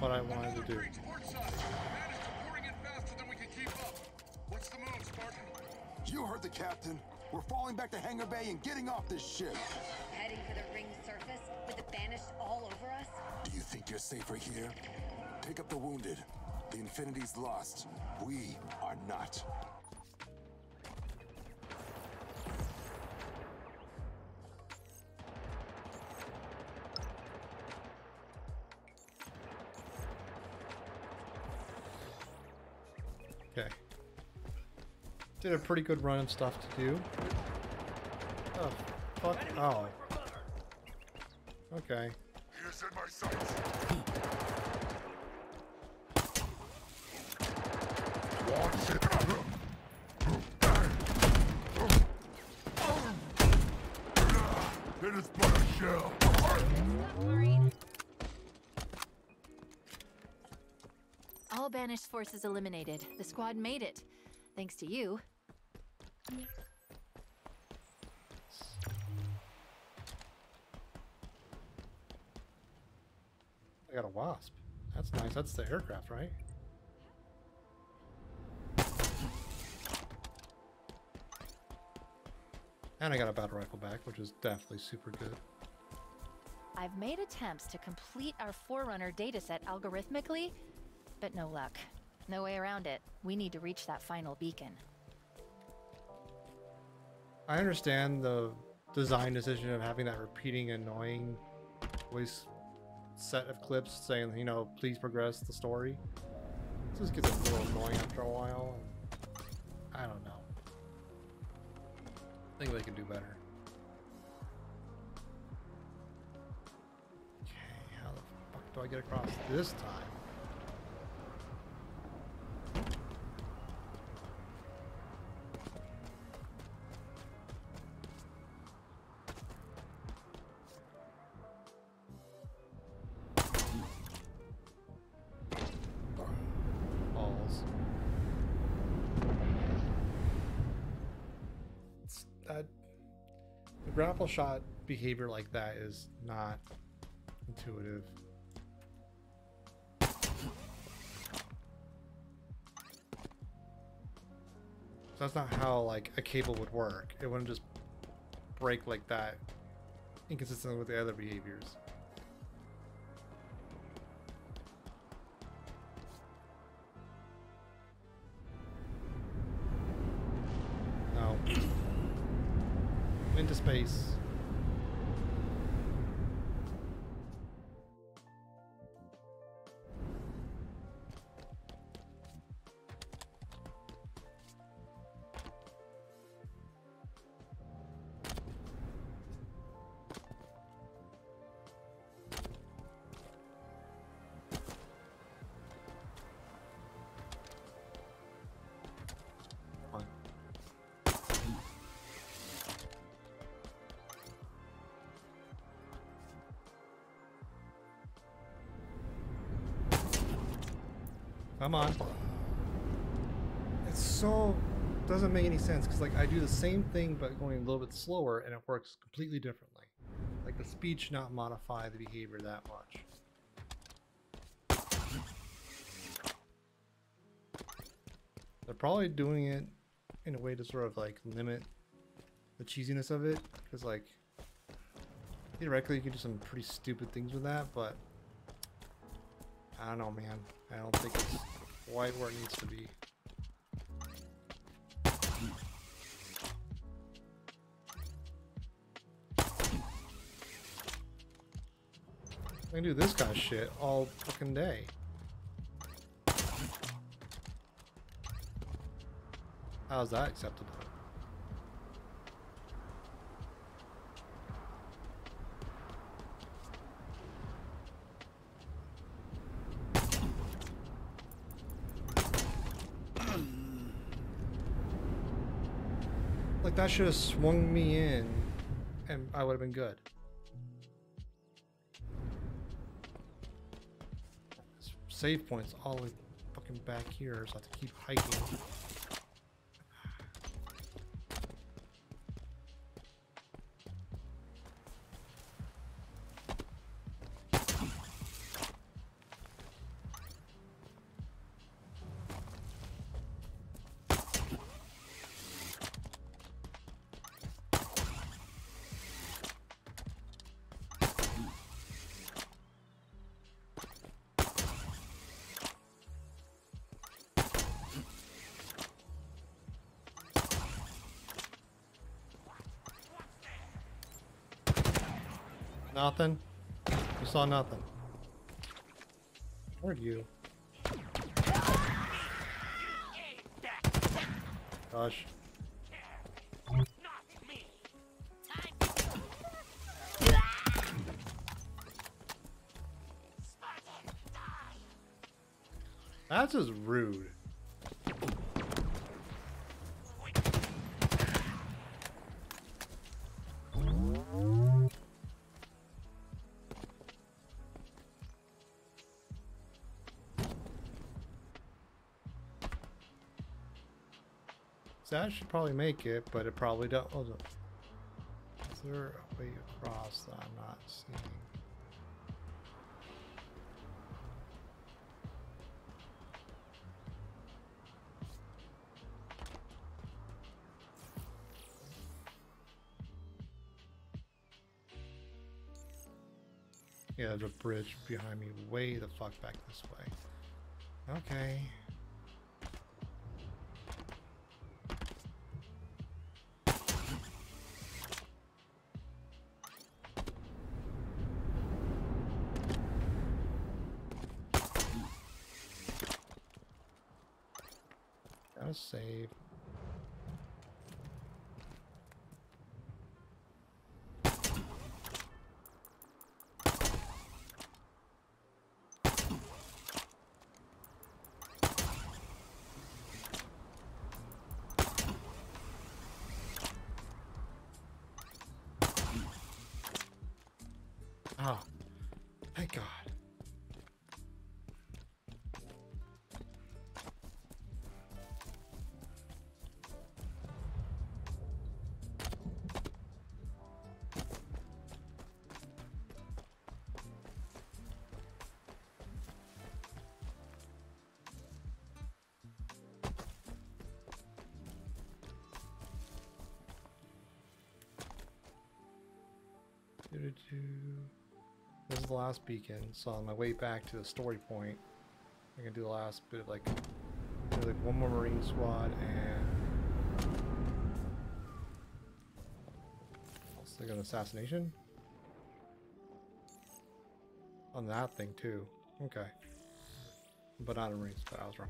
What I wanted to do. What's the move, Spartan? You heard the captain. We're falling back to Hangar Bay and getting off this ship. Heading for the ring surface with the Banished all over us? Do you think you're safer here? Pick up the wounded. The Infinity's lost. We are not. Did a pretty good run of stuff to do. Oh, fuck. Oh. Okay. Here's in my sights. It is but a shell. All Banished forces eliminated. The squad made it. Thanks to you. I got a wasp. That's nice. That's the aircraft, right? And I got a battle rifle back, which is definitely super good. I've made attempts to complete our Forerunner dataset algorithmically, but no luck. No way around it. We need to reach that final beacon. I understand the design decision of having that repeating, annoying voice set of clips saying, you know, please progress the story. This just gets a little annoying after a while. I don't know. I think they can do better. Okay, how the fuck do I get across this time? Balls. The grapple shot behavior like that is not intuitive. So that's not how like a cable would work. It wouldn't just break like that, inconsistently with the other behaviors. No. Into space. Come on. It's so doesn't make any sense because like I do the same thing but going a little bit slower and it works completely differently. Like the speed should not modify the behavior that much. They're probably doing it in a way to sort of like limit the cheesiness of it because like theoretically you can do some pretty stupid things with that, but I don't know, man. I don't think it's quite where it needs to be. I can do this kind of shit all fucking day. How's that acceptable? That should have swung me in and I would have been good. Save points all the way fucking back here, so I have to keep hiking. Nothing. You saw nothing. Where'd you? Gosh. That's just rude. So that should probably make it, but it probably don't. Hold on. Is there a way across that I'm not seeing? Yeah, there's a bridge behind me way the fuck back this way. Okay. Gotta save. This is the last beacon, so on my way back to the story point, I'm gonna do the last bit of like one more Marine squad, and also got an assassination on that thing too. Okay, but not a Marine squad. I was wrong.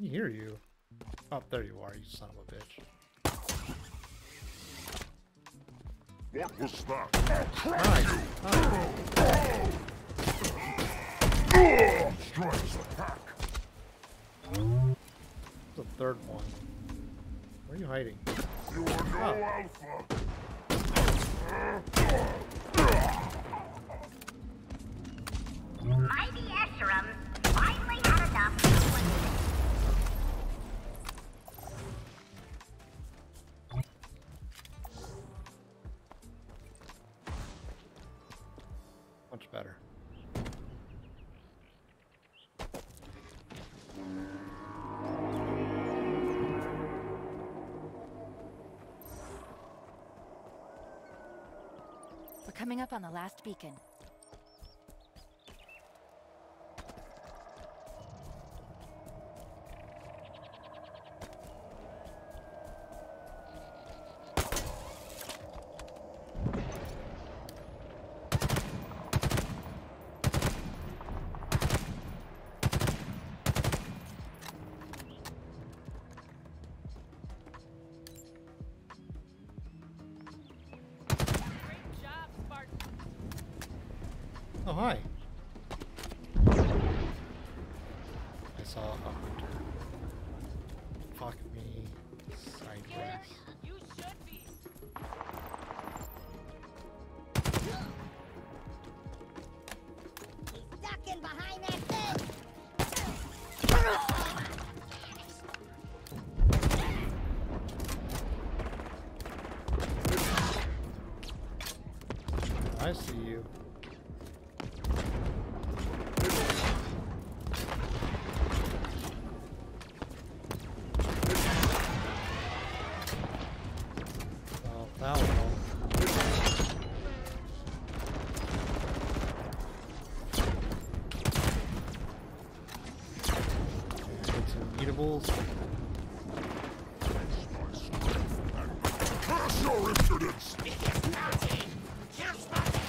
Hear you. Oh, there you are, you son of a bitch. What was that? Nice. Nice. Strikes the pack. The third one. Where are you hiding? You are no alpha. Mighty Escherum finally had enough. Better. We're coming up on the last beacon. I see you. Oh, that one. Get some eatables. evidence. It is nothing. Just nothing.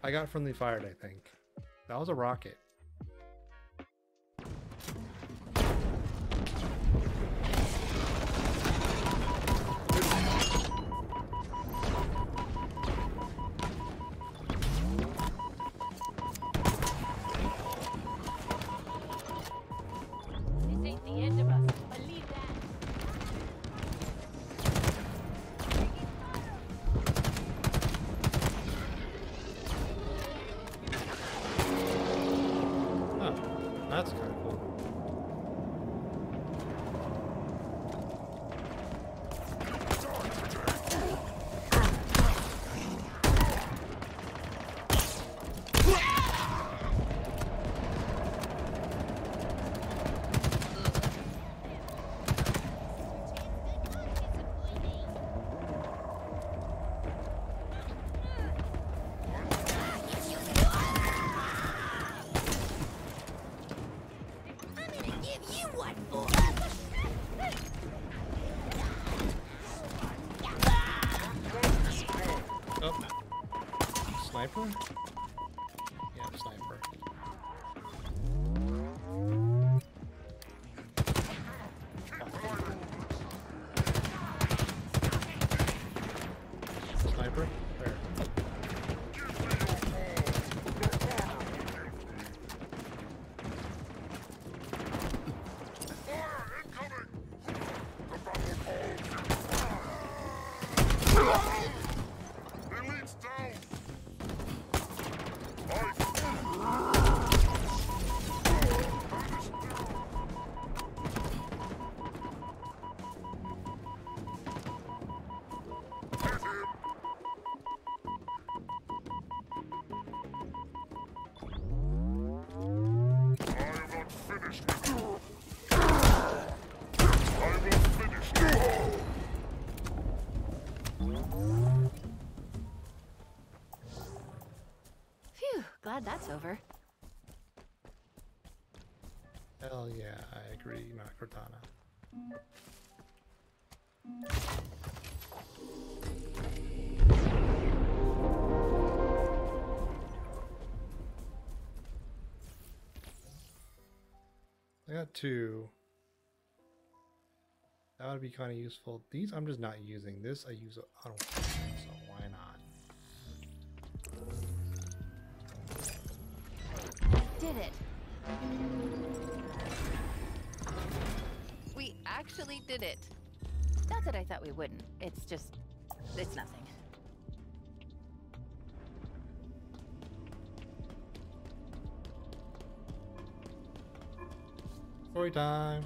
I got friendly fired, I think. That was a rocket. That's over. Hell yeah, I agree, not Cortana. I got two. That would be kind of useful. These I'm just not using. This I use. I don't. So why not? Did it. We actually did it. Not that I thought we wouldn't. It's just, it's nothing. Story time.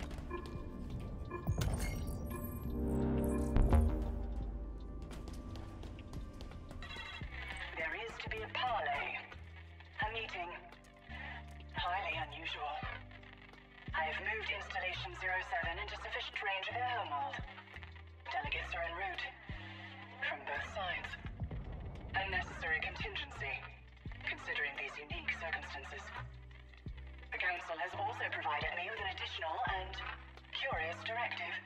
There is to be a parley, a meeting. Highly unusual. I have moved installation 07 into sufficient range of their homeworld. Delegates are en route. From both sides. Unnecessary contingency, considering these unique circumstances. The Council has also provided me with an additional and curious directive.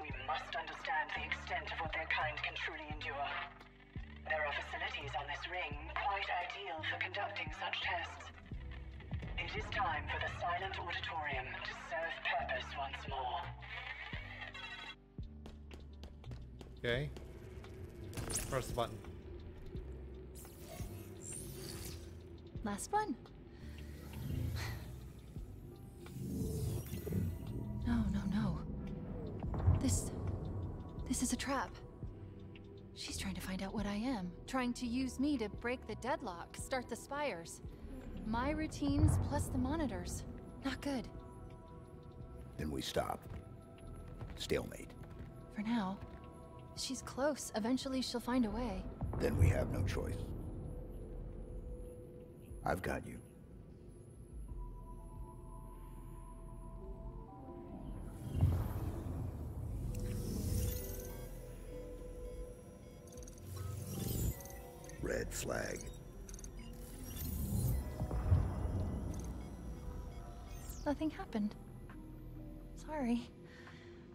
We must understand the extent of what their kind can truly endure. There are facilities on this ring quite ideal for conducting such tests. It is time for the Silent Auditorium to serve purpose once more. Okay. Press the button. Last one. No, no, no. This is a trap. She's trying to find out what I am, trying to use me to break the deadlock, start the spires. My routines plus the monitors. Not good. Then we stop. Stalemate. For now. She's close. Eventually she'll find a way. Then we have no choice. I've got you. Red flag. Nothing happened. Sorry.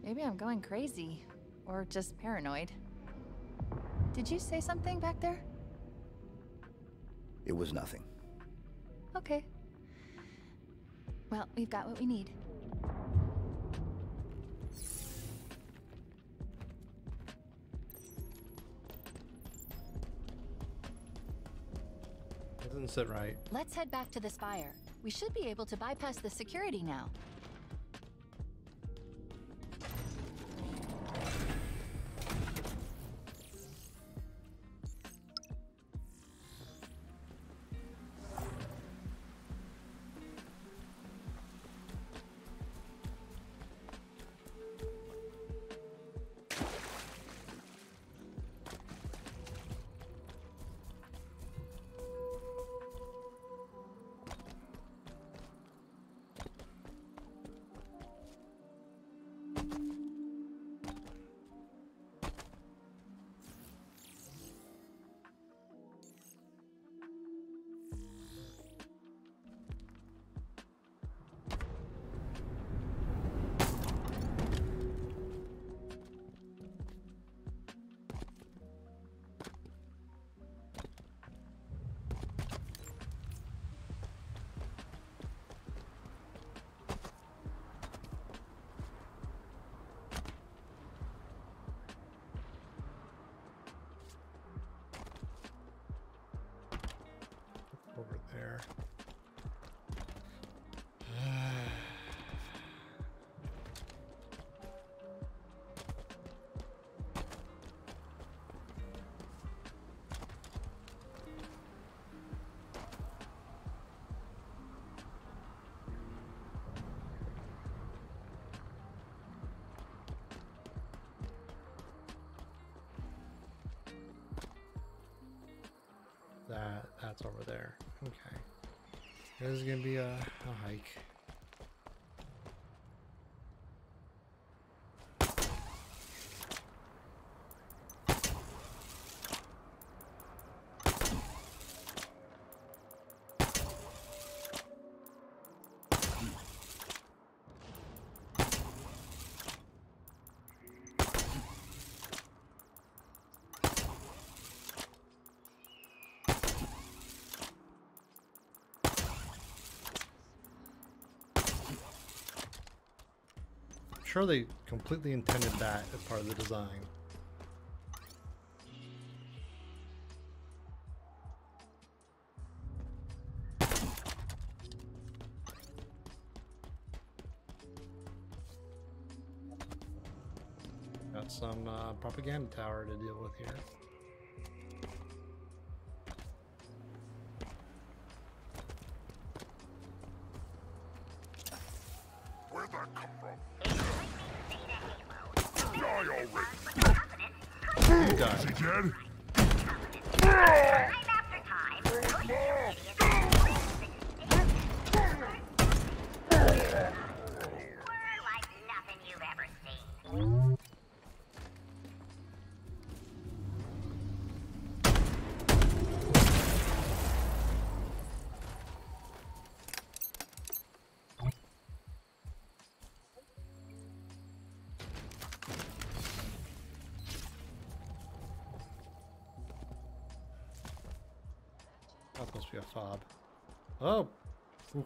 Maybe I'm going crazy. Or just paranoid. Did you say something back there? It was nothing. Okay. Well, we've got what we need. That doesn't sit right. Let's head back to the spire. We should be able to bypass the security now. That's over there. Okay. This is gonna be a hike. I'm sure they completely intended that as part of the design. Got some propaganda tower to deal with here. That's supposed to be a fob. Oh! Oof.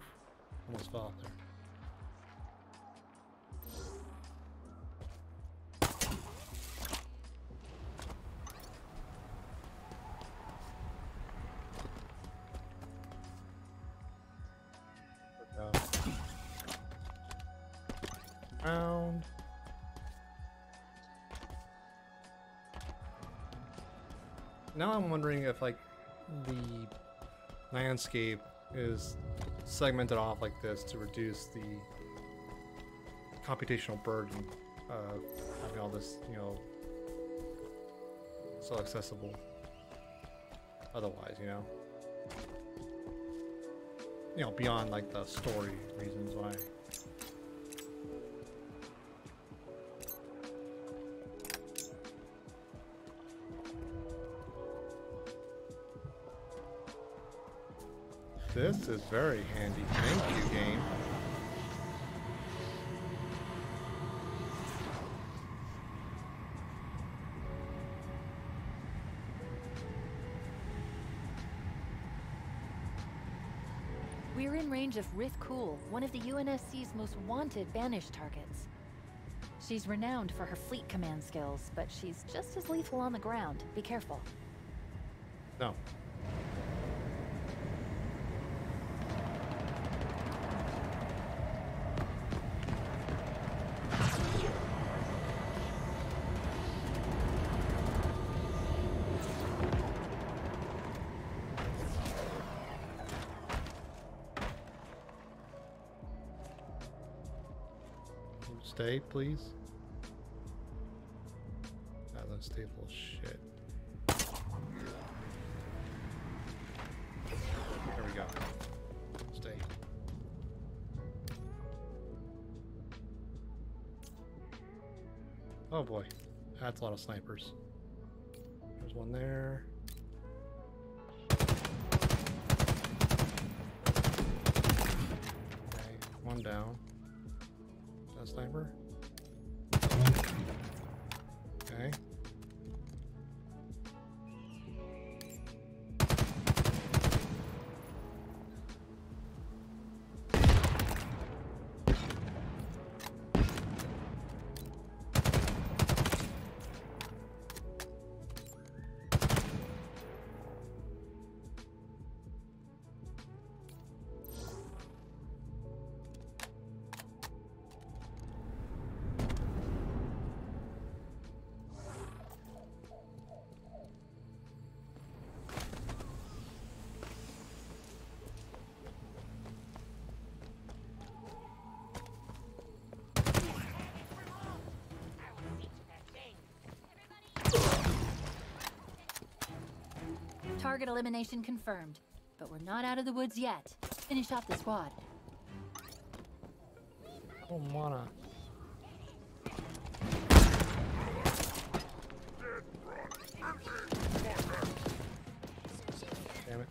Almost fell out there. Round. now I'm wondering if like the landscape is segmented off like this to reduce the computational burden of having all this, you know, so accessible. Otherwise, you know, beyond like the story reasons why. This is very handy. Thank you, game. We're in range of Wraith Gul, one of the UNSC's most wanted Banished targets. She's renowned for her fleet command skills, but she's just as lethal on the ground. Be careful. No. Stay, please. That unstable shit. Here we go. Stay. Oh boy, that's a lot of snipers. There's one there. Okay, one down. Sniper. Okay. Target elimination confirmed, but we're not out of the woods yet. Finish off the squad. I don't wanna. Damn it.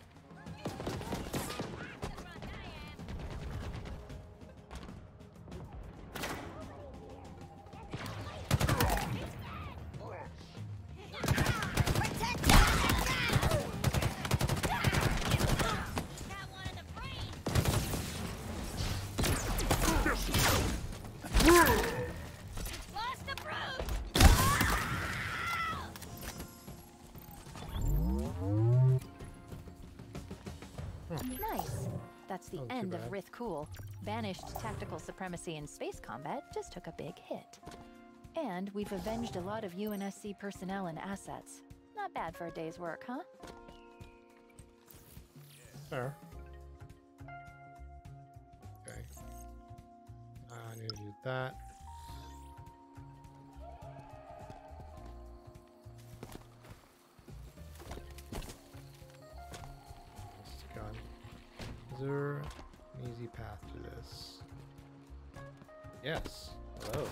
The end of Wraith Gul. Banished tactical supremacy in space combat just took a big hit. And we've avenged a lot of UNSC personnel and assets. Not bad for a day's work, huh? Fair. Okay. I need to do that. Is there an easy path to this? Yes. Hello.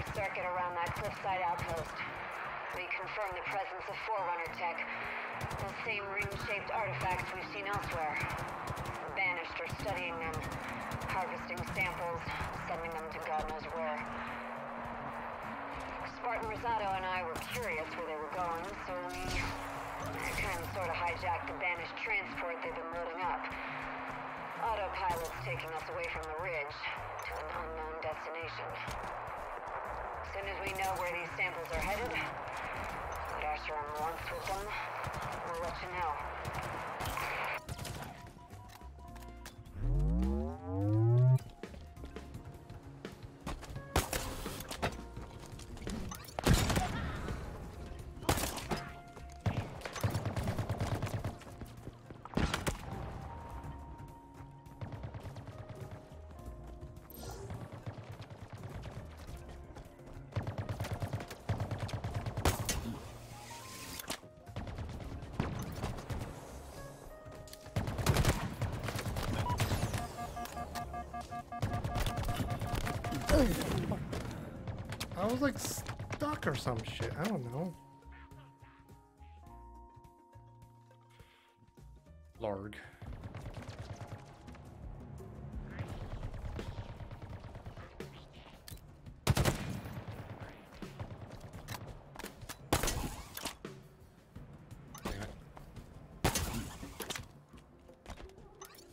primary circuit around that cliffside outpost. We confirm the presence of Forerunner tech, the same ring-shaped artifacts we've seen elsewhere. The Banished are studying them, harvesting samples, sending them to God knows where. Spartan Rosado and I were curious where they were going, so we kind of sort of hijacked the Banished transport they've been loading up. Autopilot's taking us away from the ridge to an unknown destination. As soon as we know where these samples are headed, what Asheron wants with them, we'll let you know. I was like stuck or some shit. I don't know. Larg.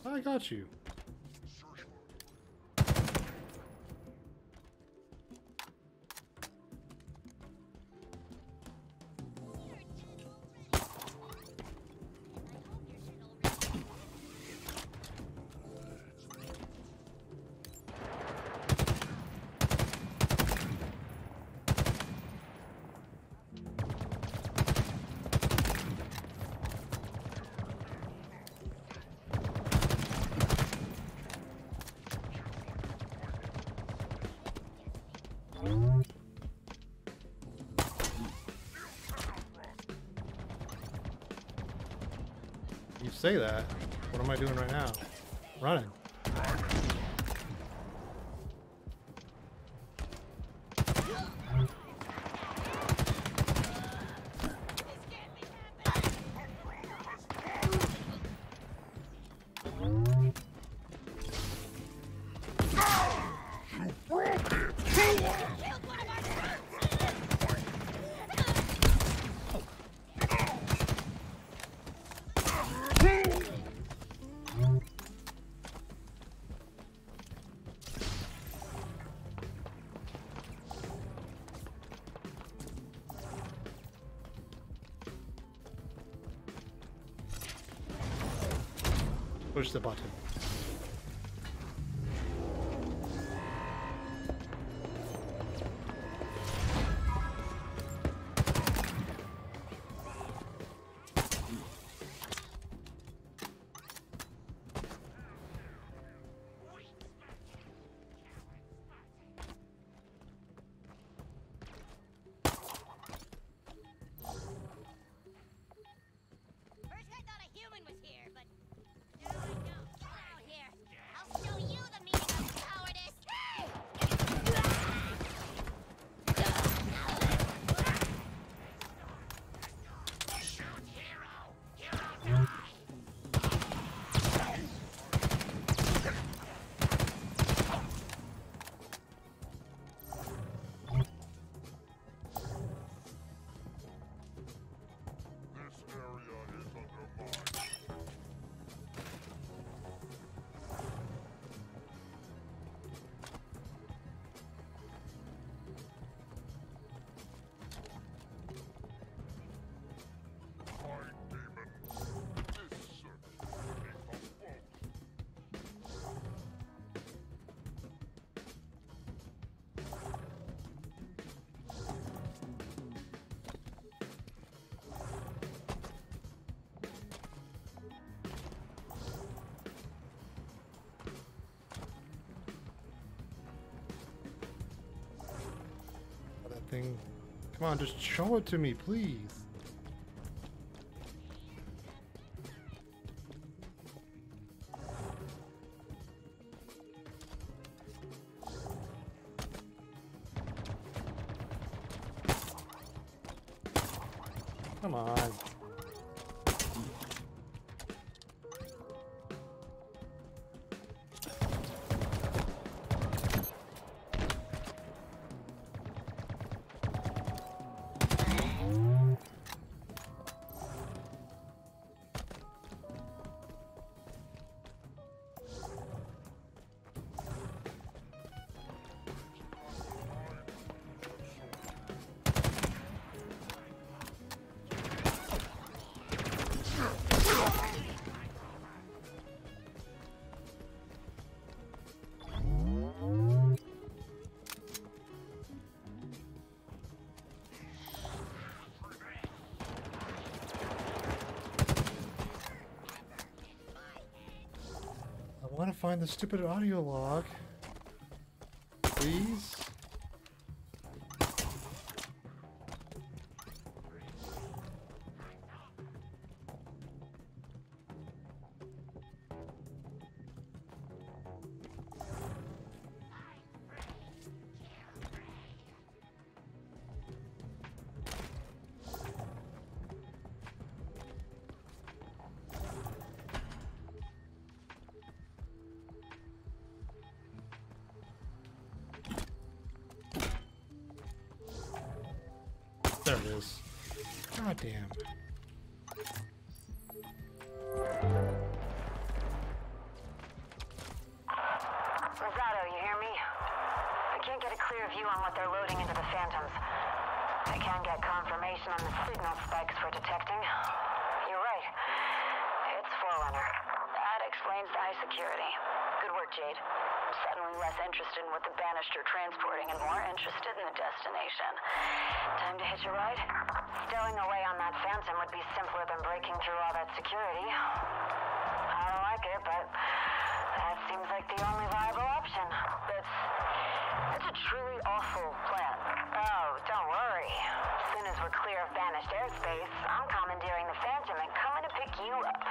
I got you. Say that. What am I doing right now? Running. Push the button. Thing. Come on, just show it to me, please. Come on. Find the stupid audio log, please. There it is. God damn. Rosado, you hear me? I can't get a clear view on what they're loading into the phantoms. I can get confirmation on the signal spikes we're detecting. You're right. It's Forerunner. That explains the high security. Good work, Jade. Suddenly less interested in what the Banished are transporting and more interested in the destination. Time to hitch a ride? Stowing away on that phantom would be simpler than breaking through all that security. I don't like it, but that seems like the only viable option. That's a truly awful plan. Oh, don't worry. As soon as we're clear of Banished airspace, I'm commandeering the phantom and coming to pick you up.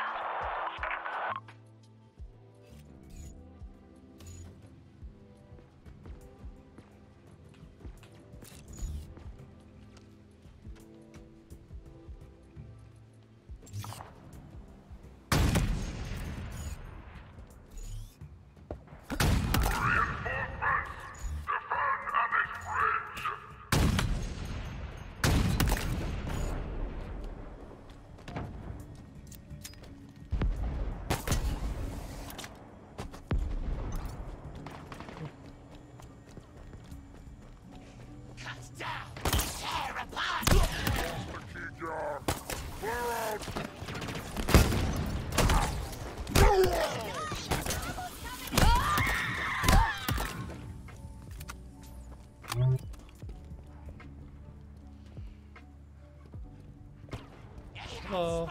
Hello.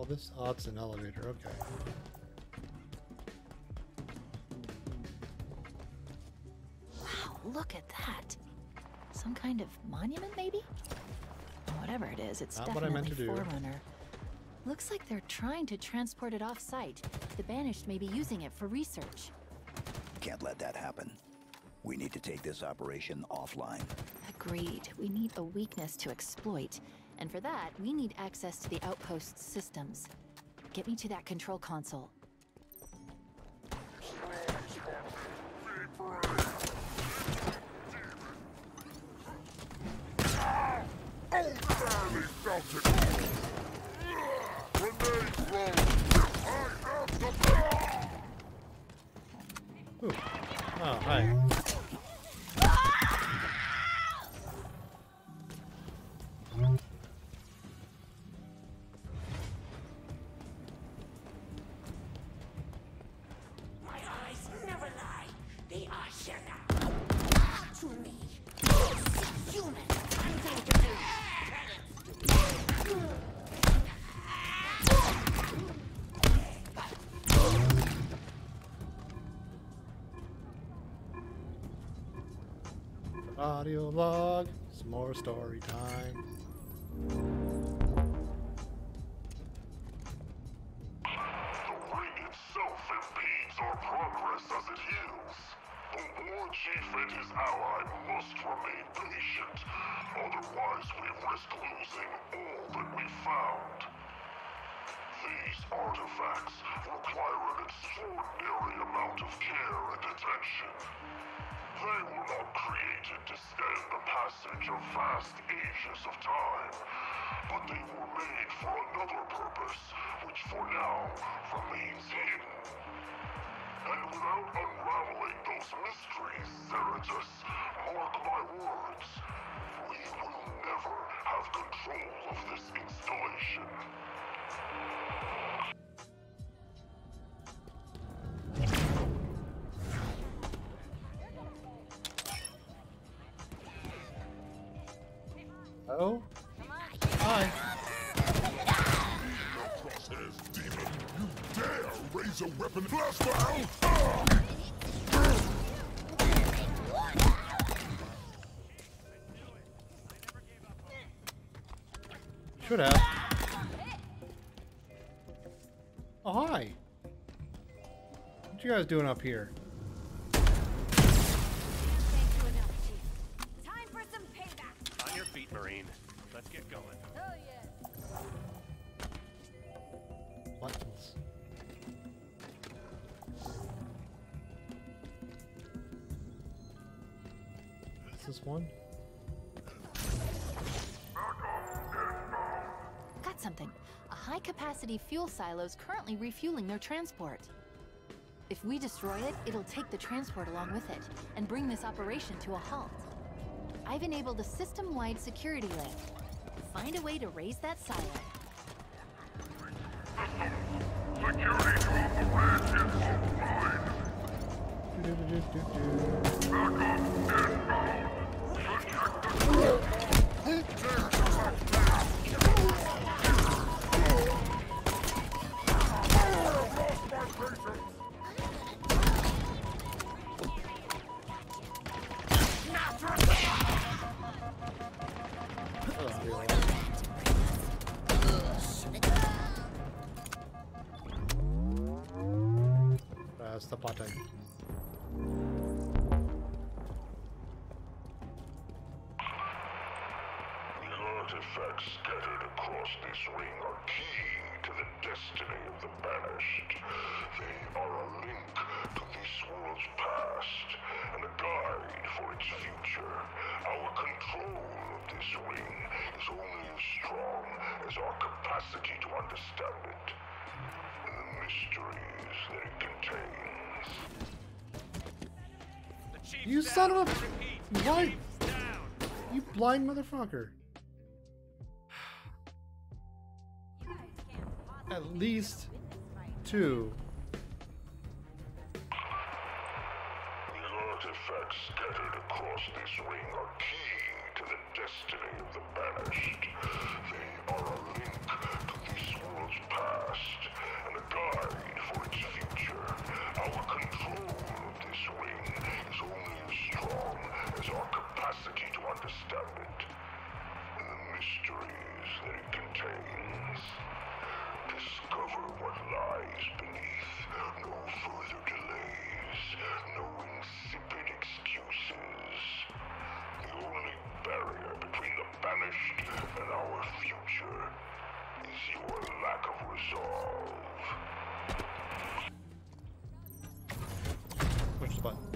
Oh, this it's an elevator, okay. Wow, look at that. Some kind of monument, maybe? Whatever it is, it's definitely Forerunner. Looks like they're trying to transport it off-site. The Banished may be using it for research. Can't let that happen. We need to take this operation offline. Agreed. We need a weakness to exploit. And for that, we need access to the outpost's systems. Get me to that control console. Ooh. Oh, hi. Audio log. Some more story time. Lightning itself impedes our progress as it heals. The war chief and his ally must remain patient, otherwise we risk losing all that we found. These artifacts require an extraordinary amount of care and attention. They were not created to stand the passage of vast ages of time, but they were made for another purpose, which for now remains hidden. And without unraveling those mysteries, Zeratus, mark my words, we will never have control of this installation. Oh? Hi. No crosshairs, demon! You dare raise a weapon blast file! Should have. Oh, hi! What you guys doing up here? Marine, let's get going. Oh yeah. Buttons. Is this one? Got something. A high-capacity fuel silo's currently refueling their transport. If we destroy it, it'll take the transport along with it and bring this operation to a halt. I've enabled a system-wide security link. Find a way to raise that silo. Security to the ranch is offline. Back up inbound. Protect the group. There's a lot now. I lost my patience. That's the part I need. The artifacts scattered across this ring are key to the destiny of the Banished. They are a link to this world's past and a guide for its future. Our control of this ring is only as strong as our capacity to understand it. Mysteries that it contains. You son of a... What? You blind motherfucker. At least two. The artifacts scattered across this ring are key to the destiny of the Banished. They are a link to this world's past. Guide for its future. Our control of this ring is only as strong as our capacity to understand it and the mysteries that it contains. Discover what lies beneath. No further delays. No insipid excuses. The only barrier between the Banished and our future is your lack of resolve. Push the button.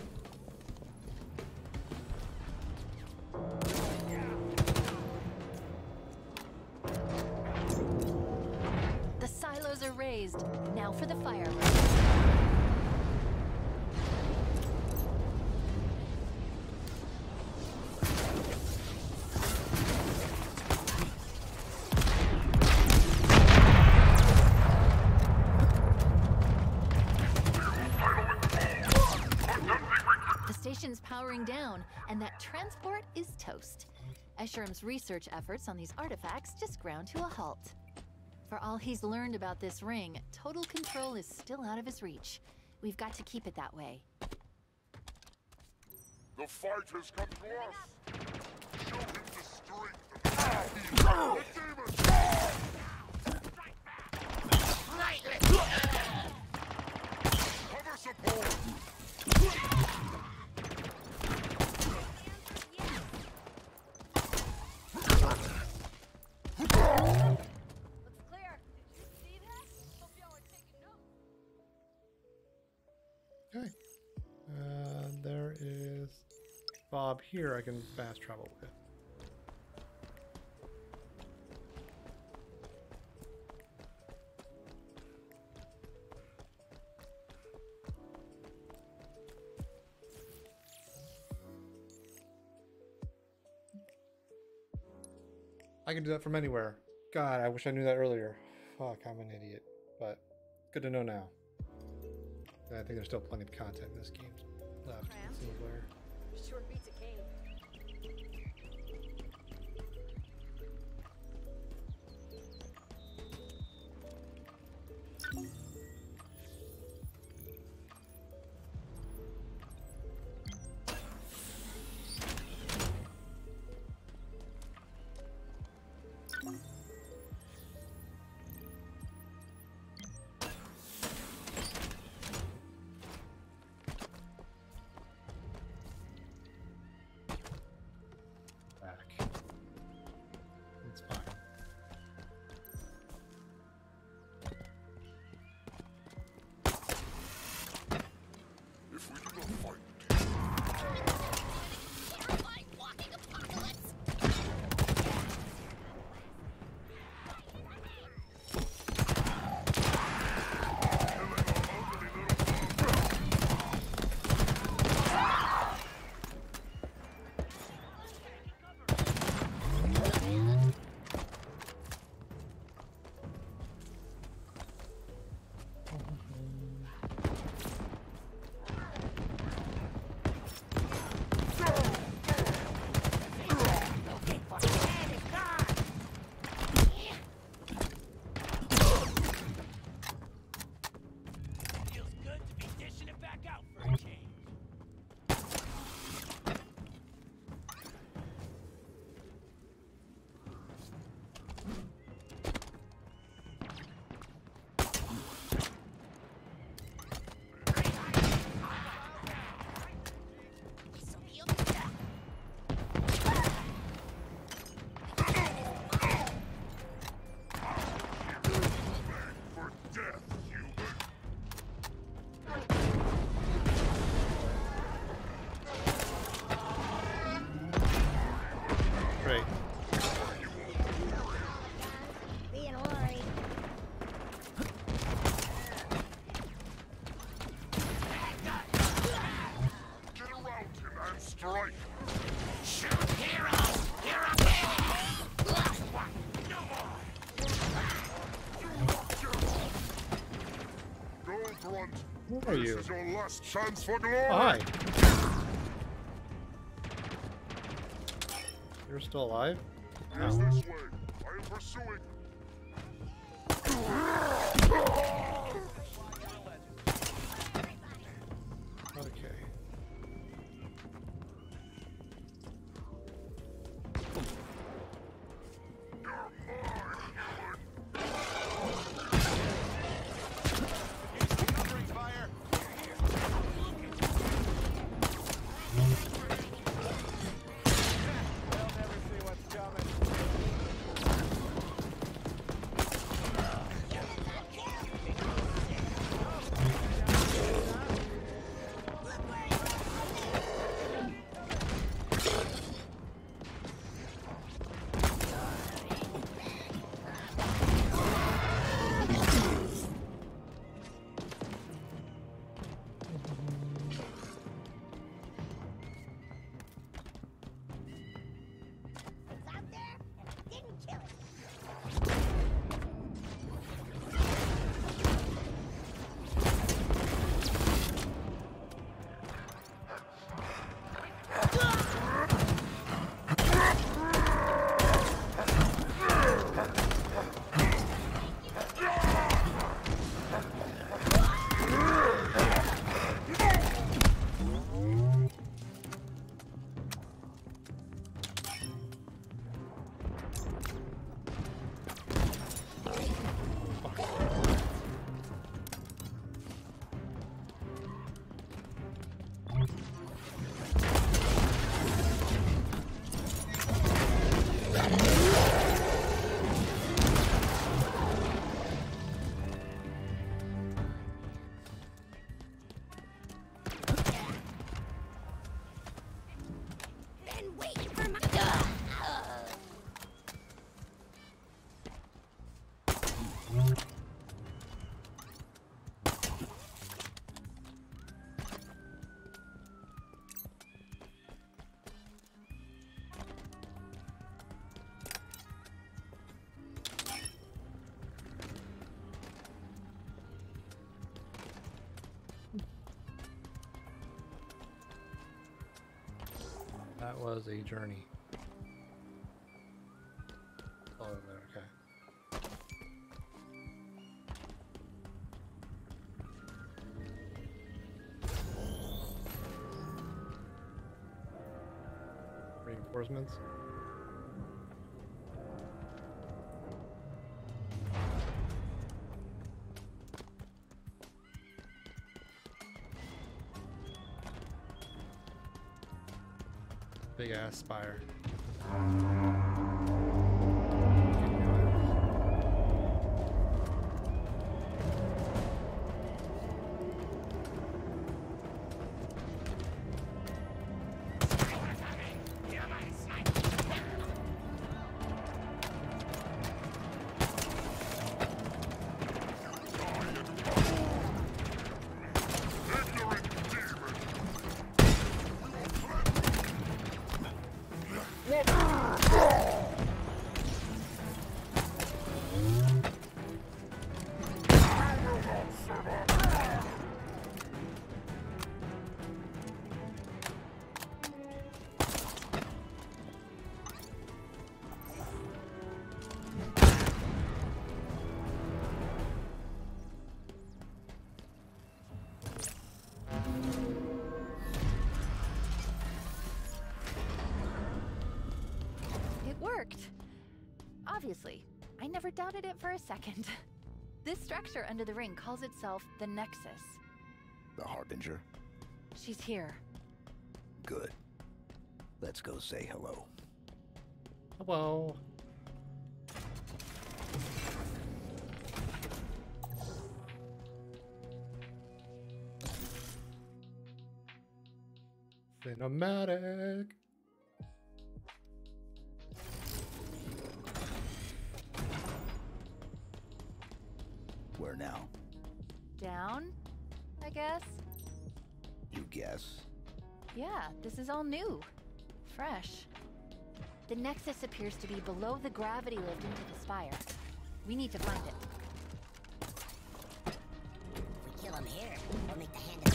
The silos are raised. Now for the fireworks. Powering down, and that transport is toast. Esherm's research efforts on these artifacts just ground to a halt. For all he's learned about this ring, total control is still out of his reach. We've got to keep it that way. The fight has come to us. Show him the strength of the demon. Cover support. Bob here I can fast travel with. I can do that from anywhere. God, I wish I knew that earlier. Fuck, I'm an idiot. But good to know now. I think there's still plenty of content in this game left. Sure beats a cave. Are you? This is your last chance for glory. Oh, hi. You're still alive? Yes, this way. I am pursuing. and wait for my... That was a journey. Oh, okay. Reinforcements. Big ass spire. Obviously, I never doubted it for a second. This structure under the ring calls itself the Nexus. The Harbinger? She's here. Good. Let's go say hello. Hello. Cinematic. Where now? Down, I guess. You guess? Yeah, this is all new. Fresh. The Nexus appears to be below the gravity lift into the spire. We need to find it. If we kill him here, we'll make the hand of...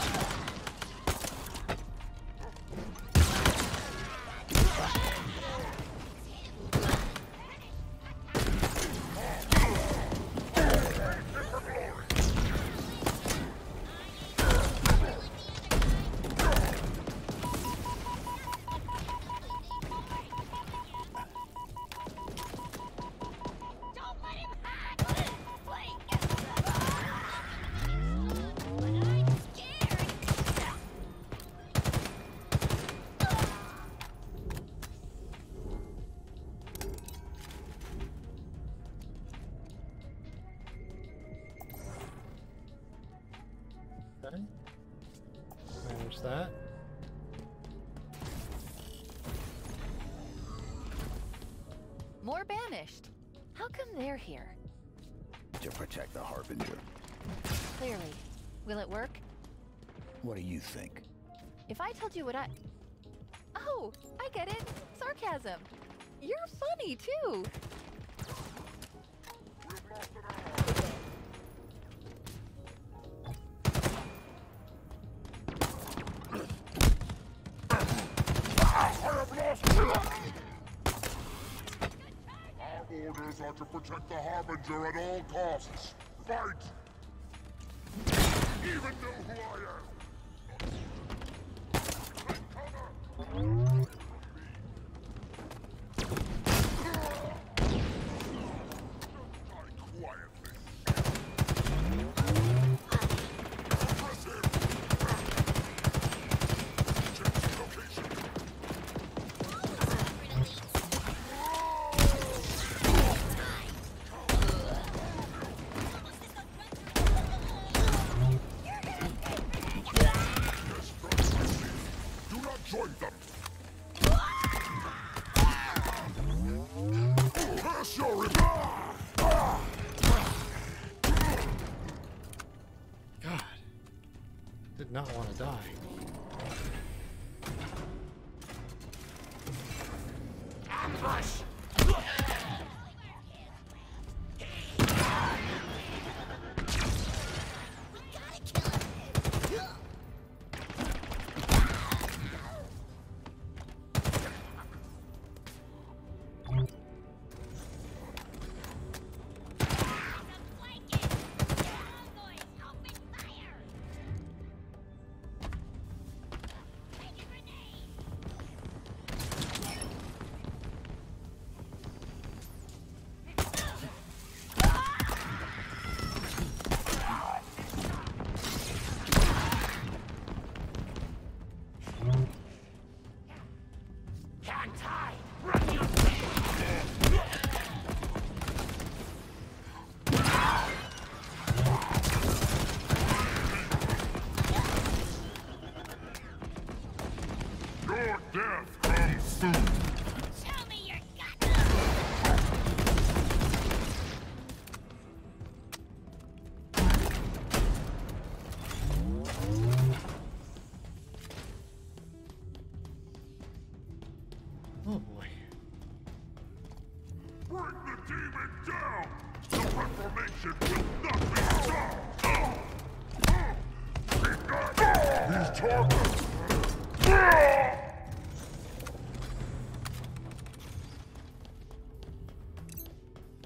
that. More Banished. How come they're here? To protect the Harbinger. Clearly. Will it work? What do you think? If I told you what I... Oh, I get it. Sarcasm. You're funny, too. To protect the Harbinger at all costs. Fight! Even know who I am! Take cover! Curse your reply! God. Did not want to die. Ambush!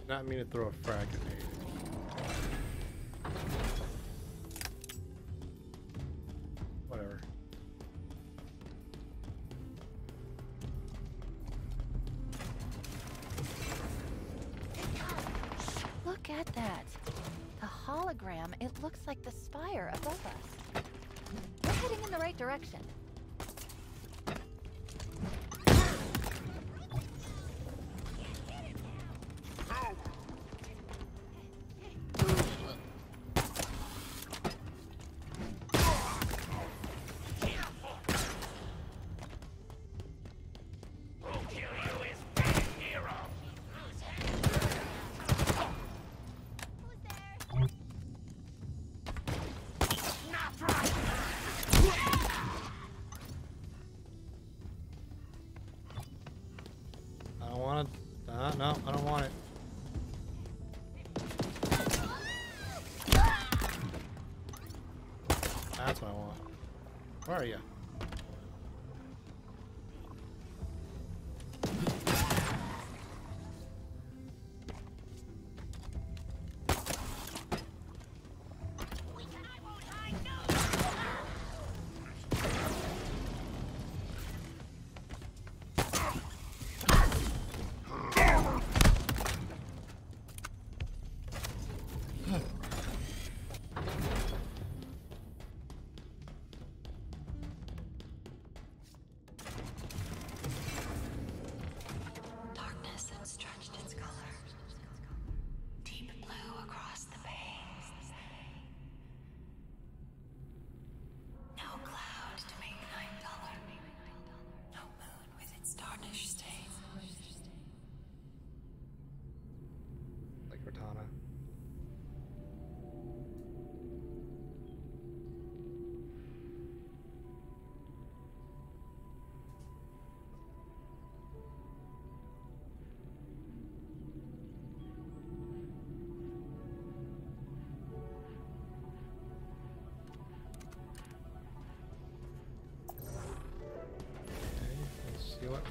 I mean to throw a frag grenade. Whatever. Look at that. The hologram, it looks like the spire above us. We're heading in the right direction. Where are you?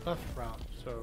Left route shows.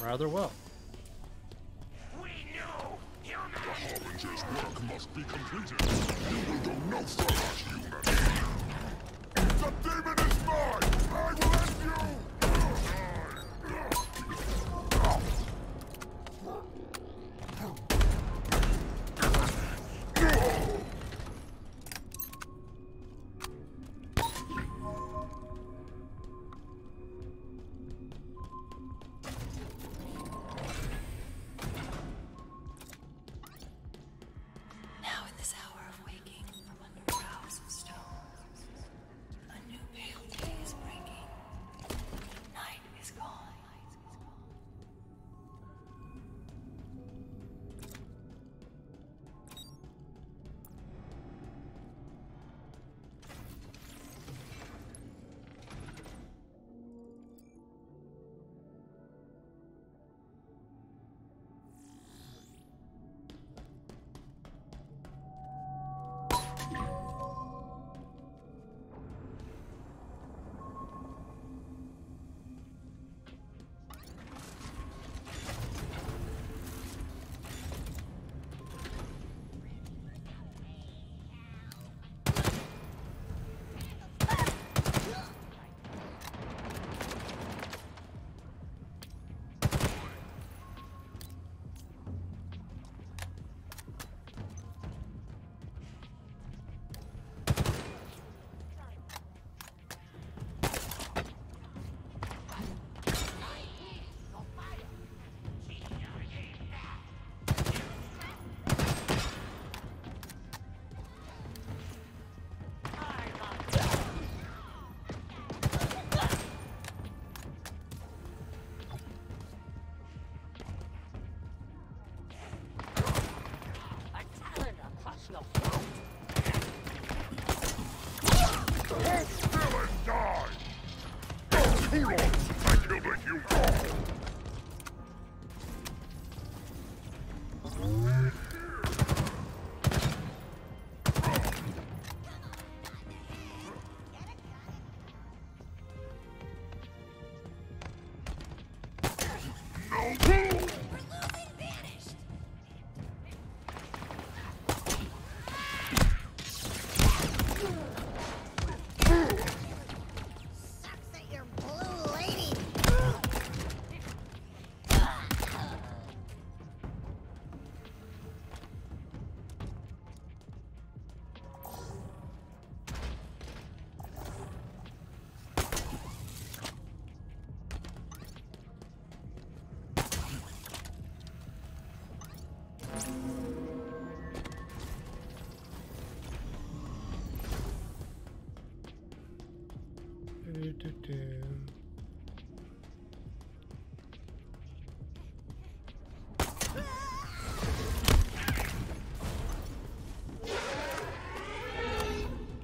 Rather well. We know. The Harbinger's work must be completed. You will go no further, human.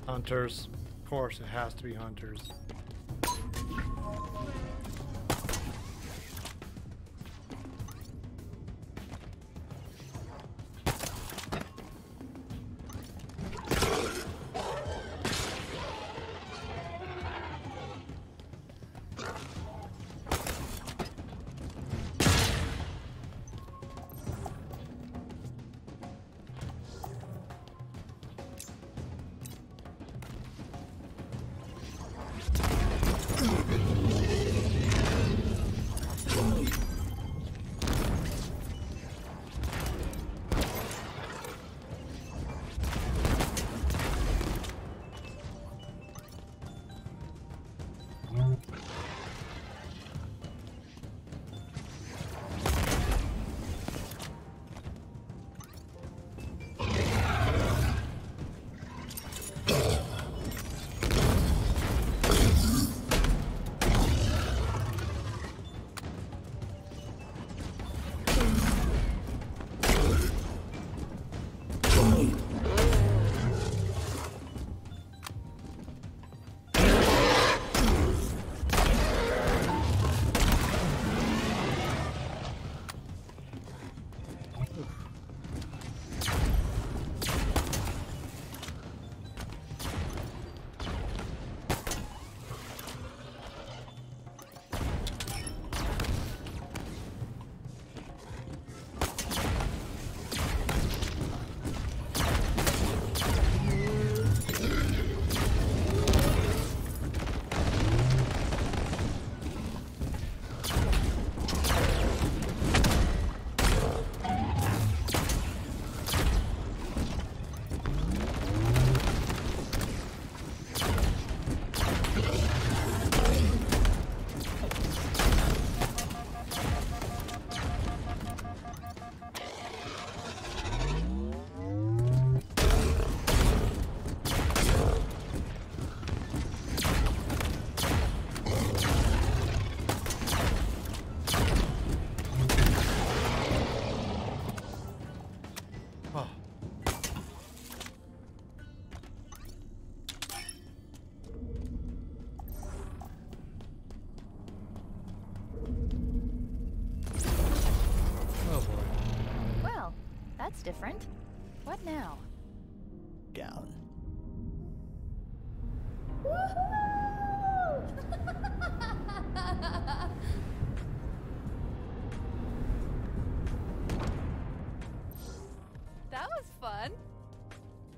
Hunters. Of course, it has to be hunters. Different. What now? Down. Woohoo! That was fun.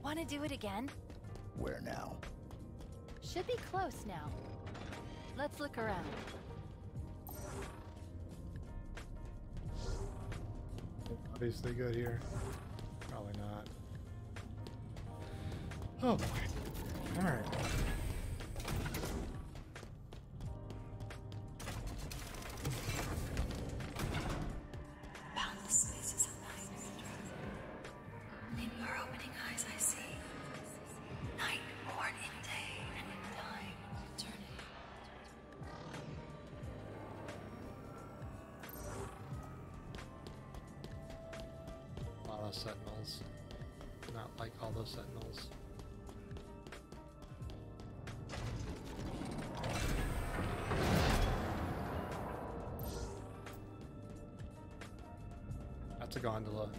Want to do it again? Where now? Should be close now. Let's look around. Obviously good here. Probably not. Oh boy. Alright. Boundless spaces of night. In your opening eyes I see. Night born in day and in time eternity. Sentinels. Not like all those sentinels. It's a gondola.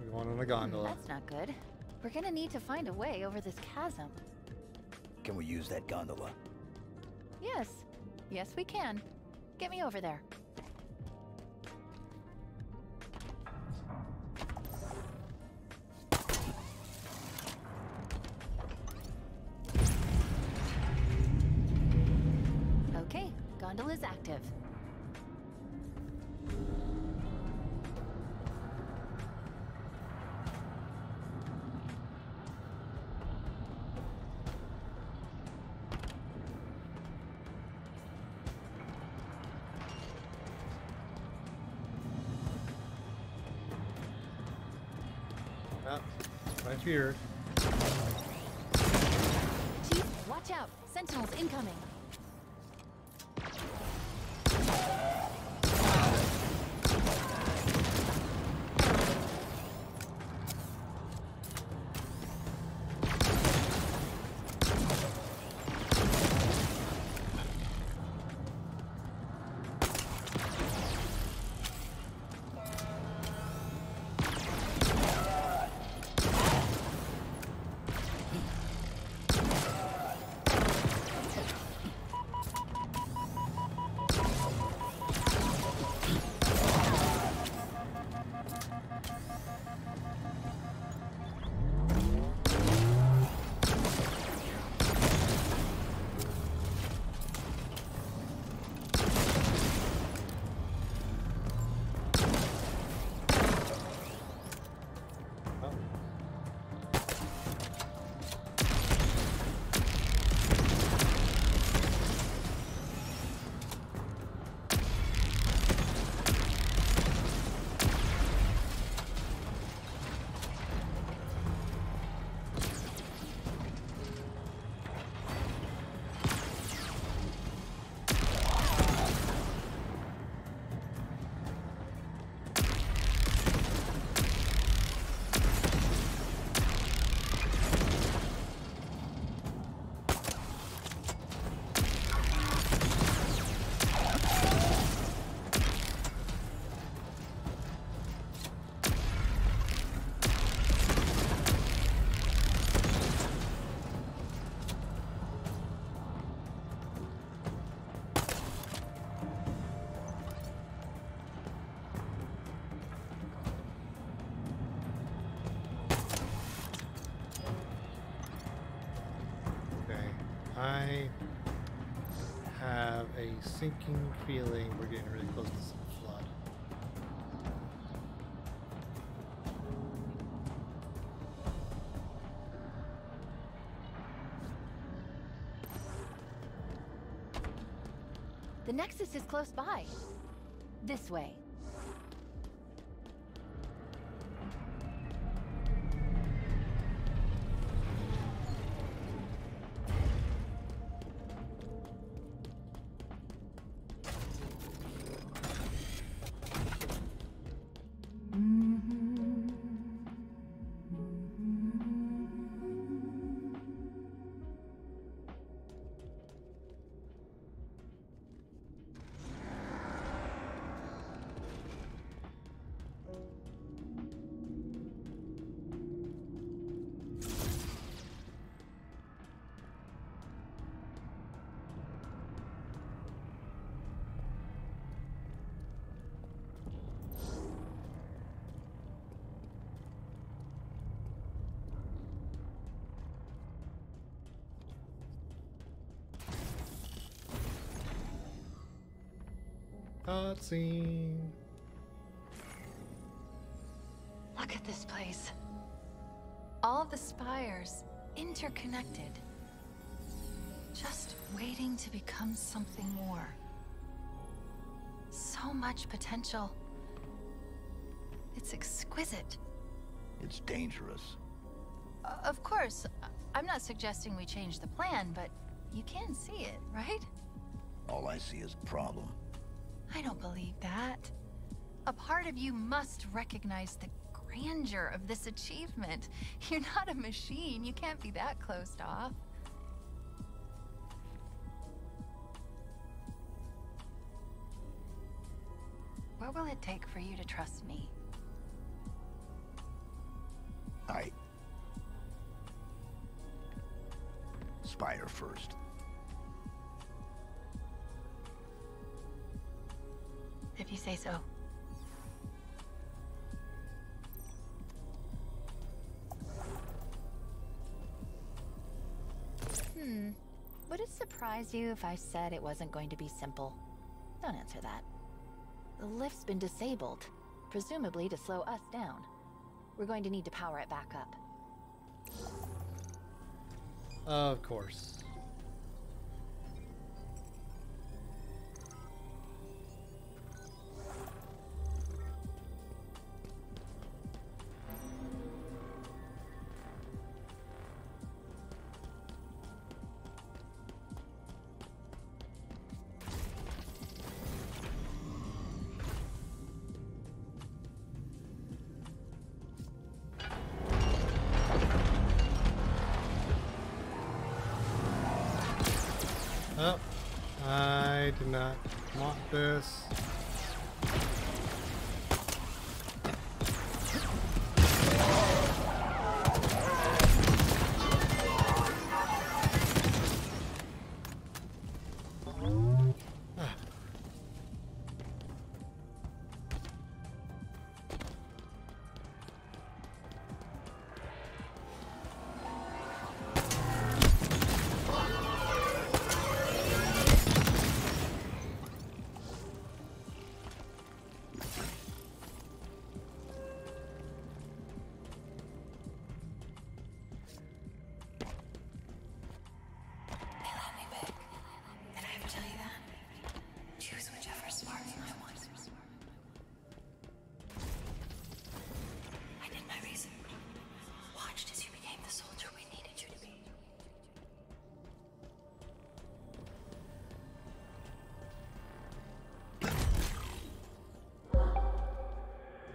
We're going on a gondola. That's not good. We're gonna need to find a way over this chasm. Can we use that gondola? Yes. Yes, we can. Get me over there. Okay, gondola is active. Here. Chief, watch out! Sentinels incoming! Sinking feeling we're getting really close to some flood. The Nexus is close by. This way. Cutscene. Look at this place. All the spires interconnected. Just waiting to become something more. So much potential. It's exquisite. It's dangerous. Of course, I'm not suggesting we change the plan, but you can see it, right? All I see is a problem. I don't believe that. A part of you must recognize the grandeur of this achievement. You're not a machine. You can't be that closed off. What will it take for you to trust me? I... spy her first. If you say so. Hmm. Would it surprise you if I said it wasn't going to be simple? Don't answer that. The lift's been disabled, presumably to slow us down. We're going to need to power it back up. Of course.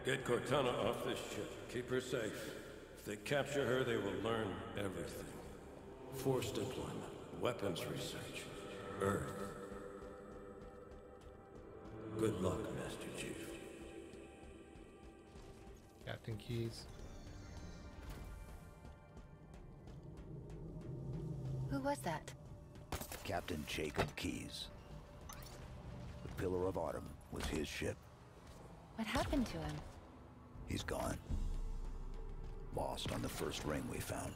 Get Cortana off this ship. Keep her safe. If they capture her, they will learn everything. Forced employment, weapons research, Earth. Good luck, Master Chief. Captain Keyes. Who was that? Captain Jacob Keyes. The Pillar of Autumn was his ship. What happened to him? He's gone. Lost on the first ring we found.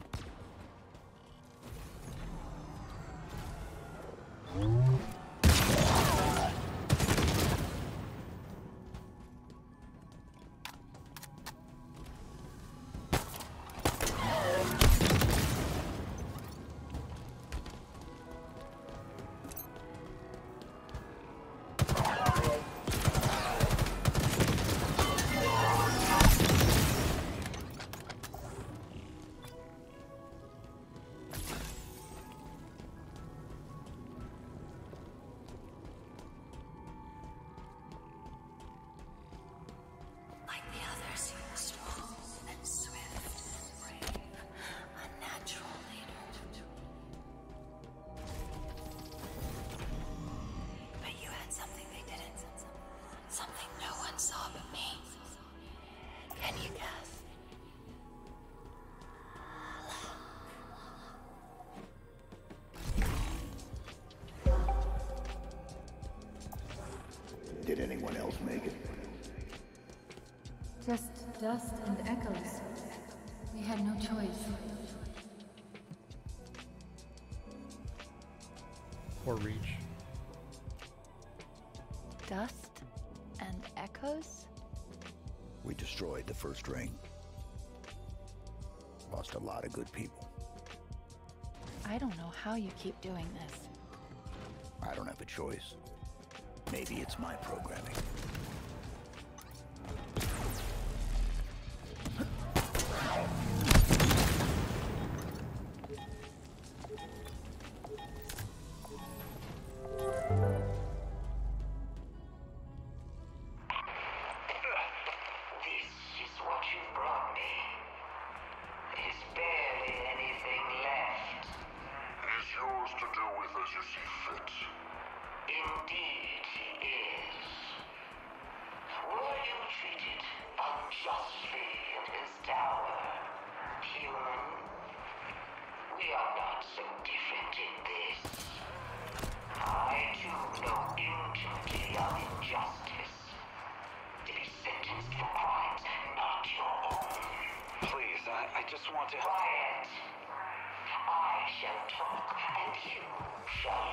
Just dust and echoes. We had no choice. Or Reach. Dust and echoes? We destroyed the first ring. Lost a lot of good people. I don't know how you keep doing this. I don't have a choice. Maybe it's my programming. just want to... Quiet! I shall talk, and you shall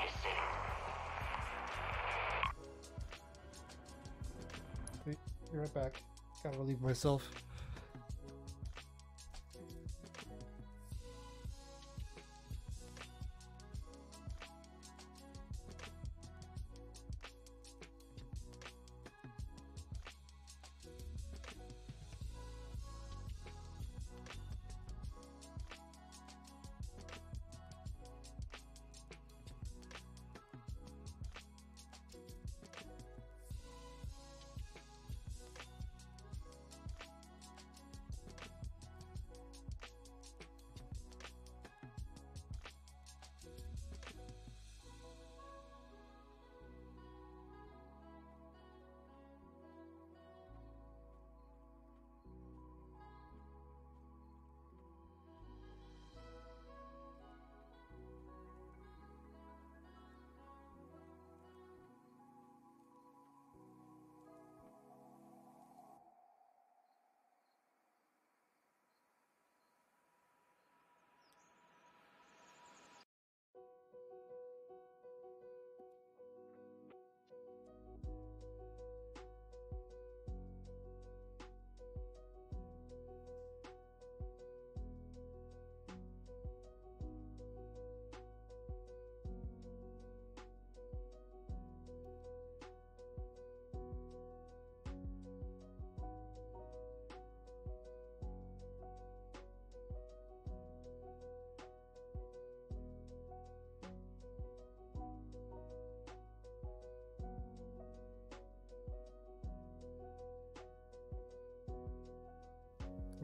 listen. Wait, be right back. Gotta relieve myself.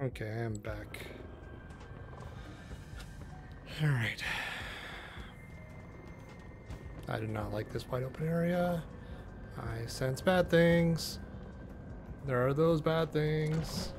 Okay, I am back. Alright. I do not like this wide open area. I sense bad things. There are those bad things.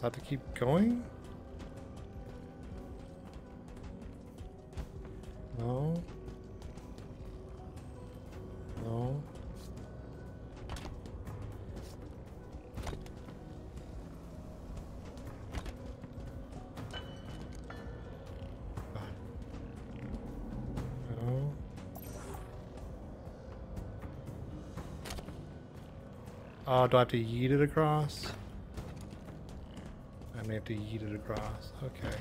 I have to keep going? No. No. No. Oh, do I have to yeet it across? I have to yeet it across. Okay.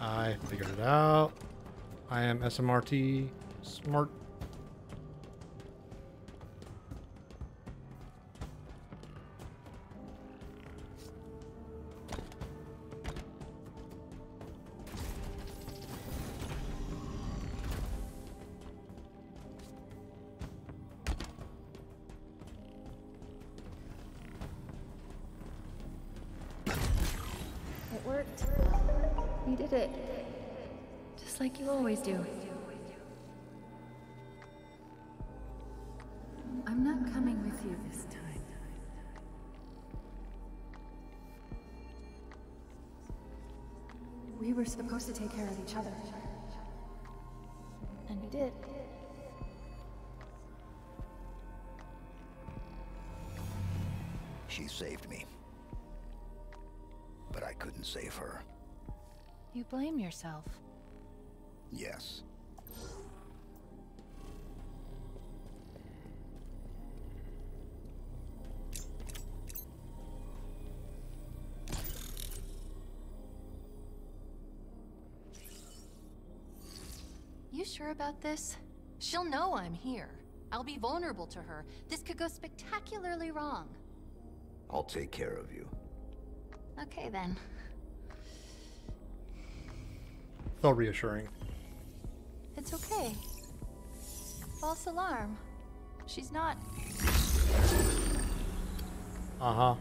I figured it out. I am SMRT smart. Do. I'm not coming with you this time. We were supposed to take care of each other. And we did. She saved me. But I couldn't save her. You blame yourself. Yes. You sure about this? She'll know I'm here. I'll be vulnerable to her. This could go spectacularly wrong. I'll take care of you. Okay, then. So reassuring. It's okay. False alarm. She's not... Uh-huh.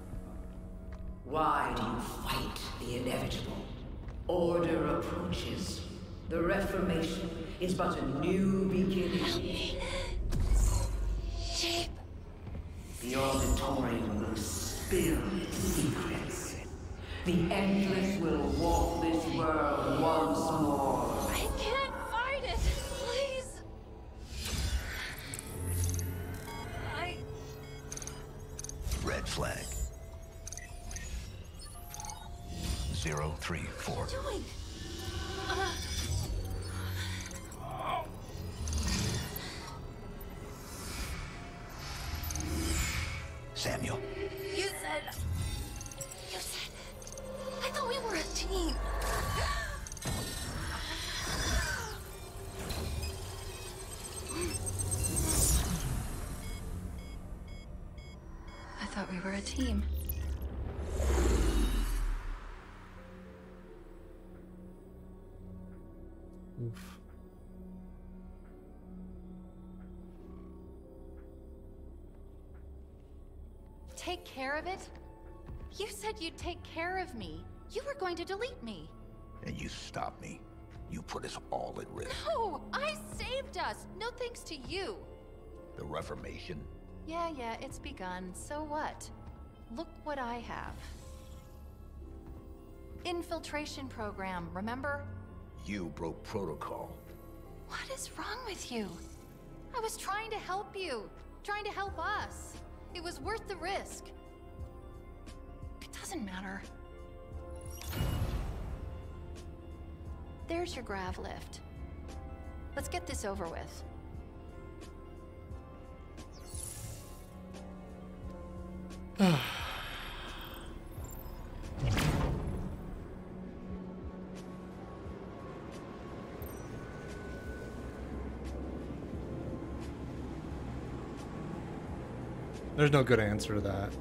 Why do you fight the inevitable? Order approaches. The Reformation is but a new beginning. Sheep. The auditorium will spill its secrets. The Endless will walk this world once more. I can't fight it, please. I... Red flag. 034. What are you doing? Samuel. You said... I thought we were a team. I thought we were a team. Oof. Take care of it? You said you'd take care of me. You were going to delete me. And you stopped me. You put us all at risk. No! I saved us! No thanks to you. The Reformation? Yeah, it's begun. So what? Look what I have. Infiltration program, remember? You broke protocol. What is wrong with you? I was trying to help you. Trying to help us. It was worth the risk. It doesn't matter. There's your grav lift. Let's get this over with. There's no good answer to that.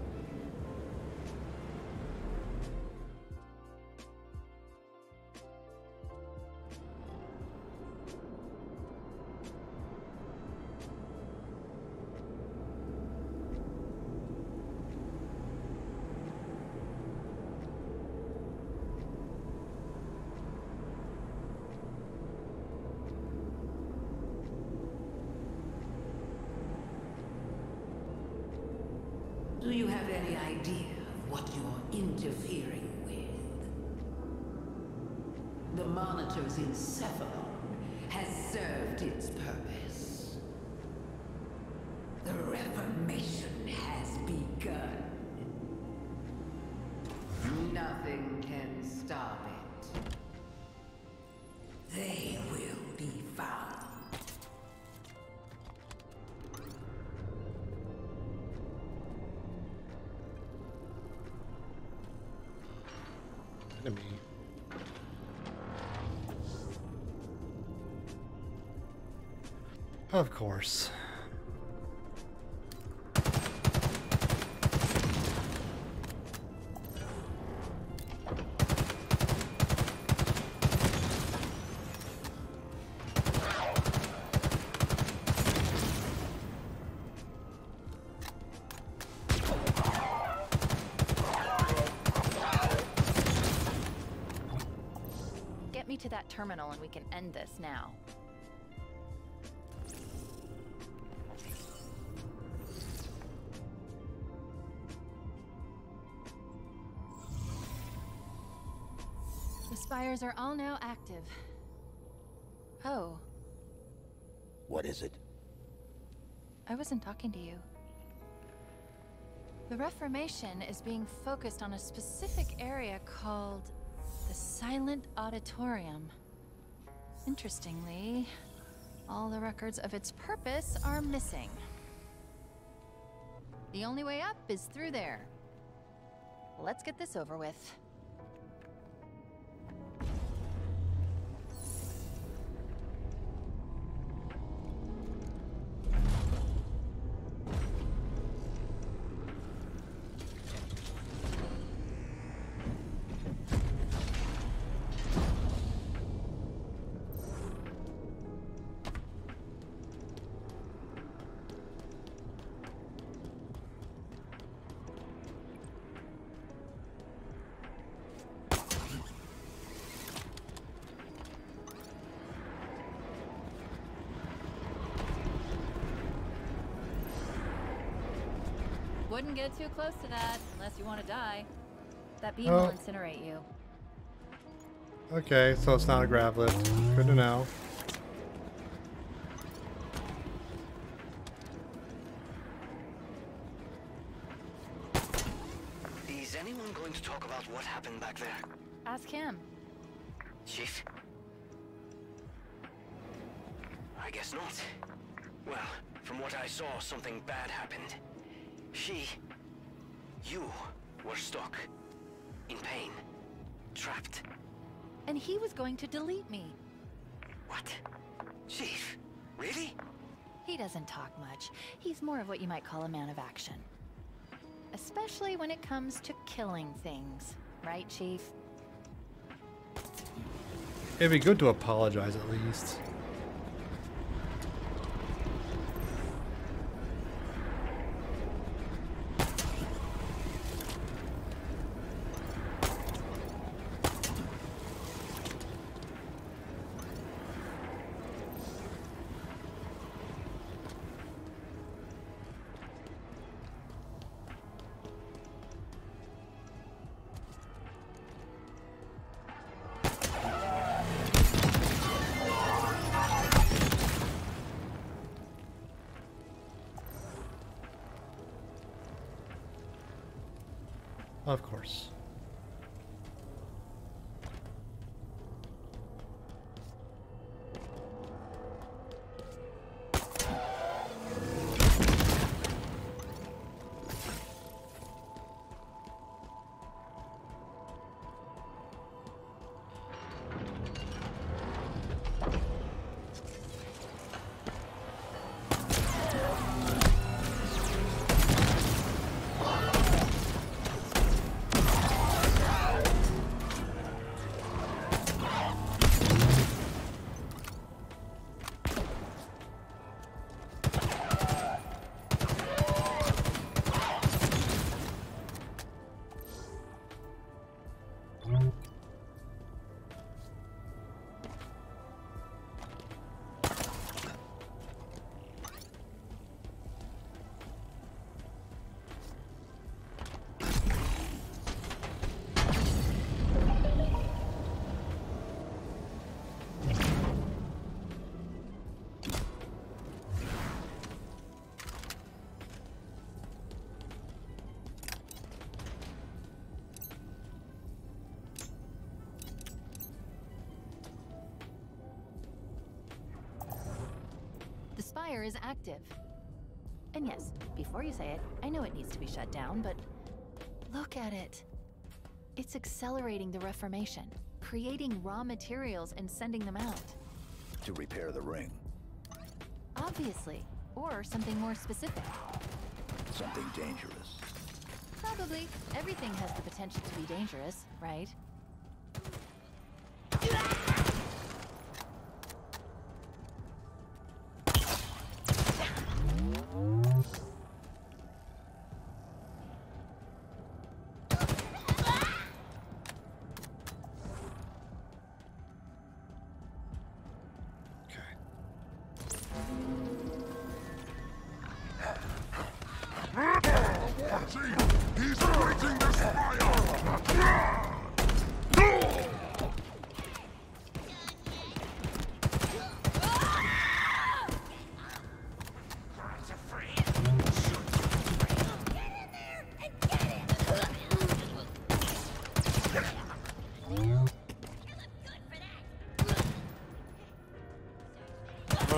Do you have any idea what you're interfering with? The monitor's encephalon has served its purpose. The Reformation has begun. Nothing can stop it. They will be found. Of course. Get me to that terminal and we can end this now. Fires are all now active. Oh. What is it? I wasn't talking to you. The Reformation is being focused on a specific area called the Silent Auditorium. Interestingly, all the records of its purpose are missing. The only way up is through there. Let's get this over with. Wouldn't get too close to that, unless you want to die. That beam will incinerate you. Okay, so it's not a grab lift. Good to know. Is anyone going to talk about what happened back there? Ask him. Chief? I guess not. Well, from what I saw, something bad happened. You were stuck, in pain, trapped. And he was going to delete me. What? Chief, really? He doesn't talk much. He's more of what you might call a man of action. Especially when it comes to killing things. Right, Chief? It'd be good to apologize at least. Of course. Is active. And yes, before you say it, I know it needs to be shut down, but look at it. It's accelerating the Reformation, creating raw materials and sending them out. To repair the ring. Obviously, or something more specific. Something dangerous. Probably. Everything has the potential to be dangerous, right? He's fighting this fire!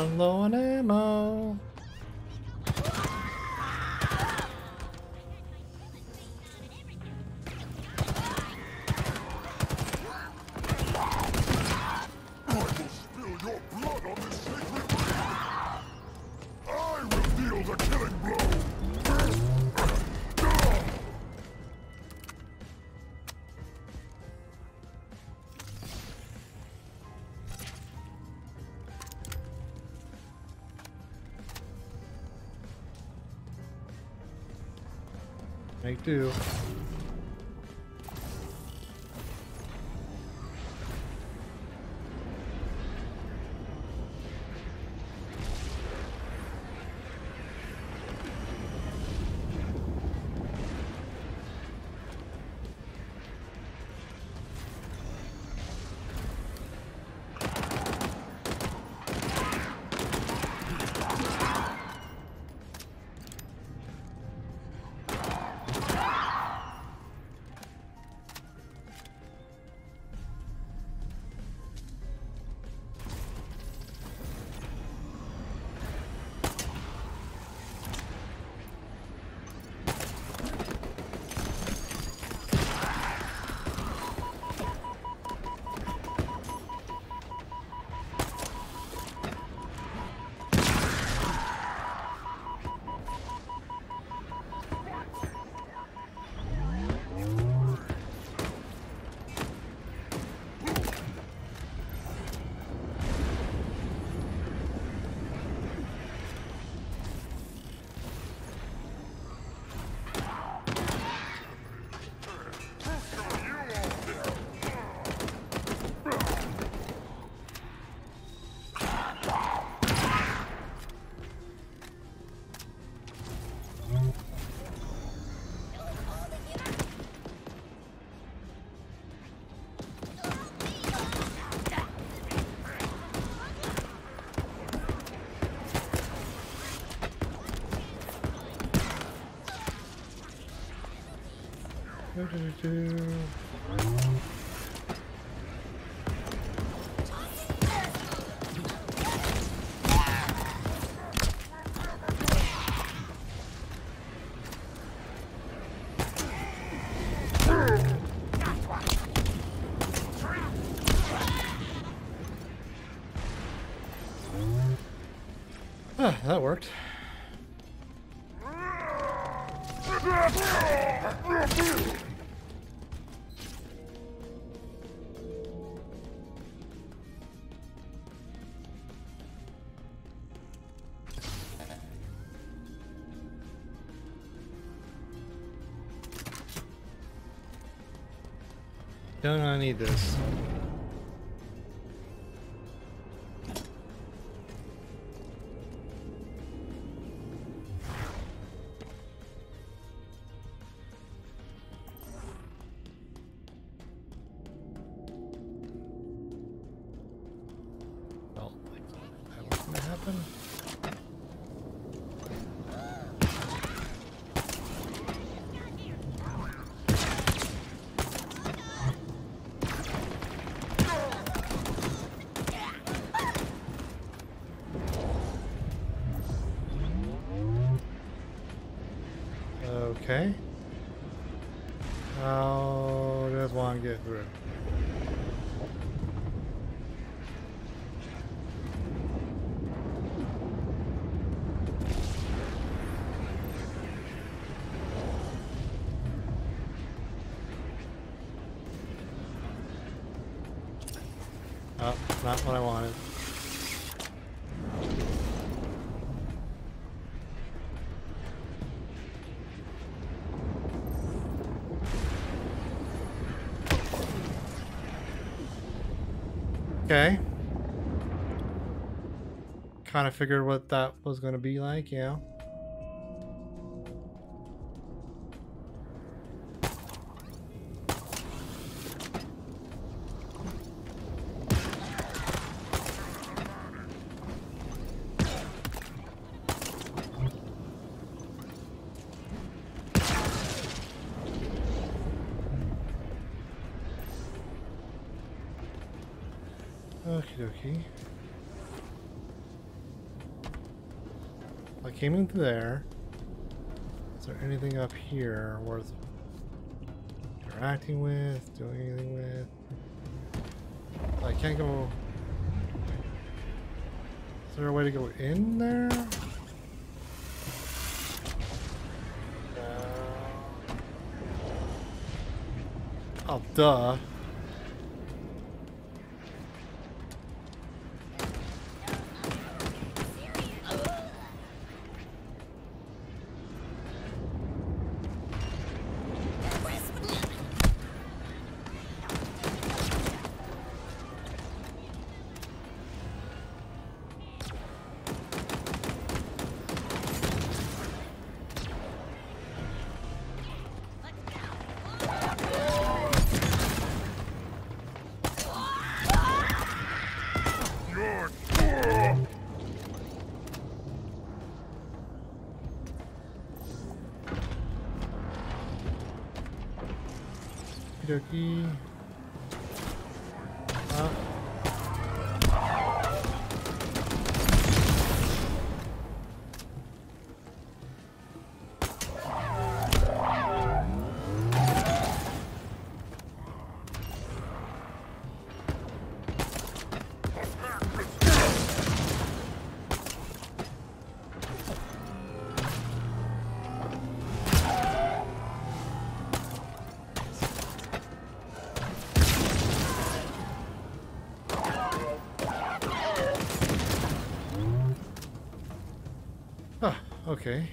running low on ammo. Make do. Ah, that worked. Don't I need this? Okay. How does one get through? Oh, not what I wanted. Okay. Kind of figured what that was going to be like, yeah. Okie dokie. I came in there. Is there anything up here worth interacting with, doing anything with? I can't go... Is there a way to go in there? Oh, duh. Okay.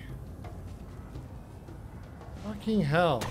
Fucking hell.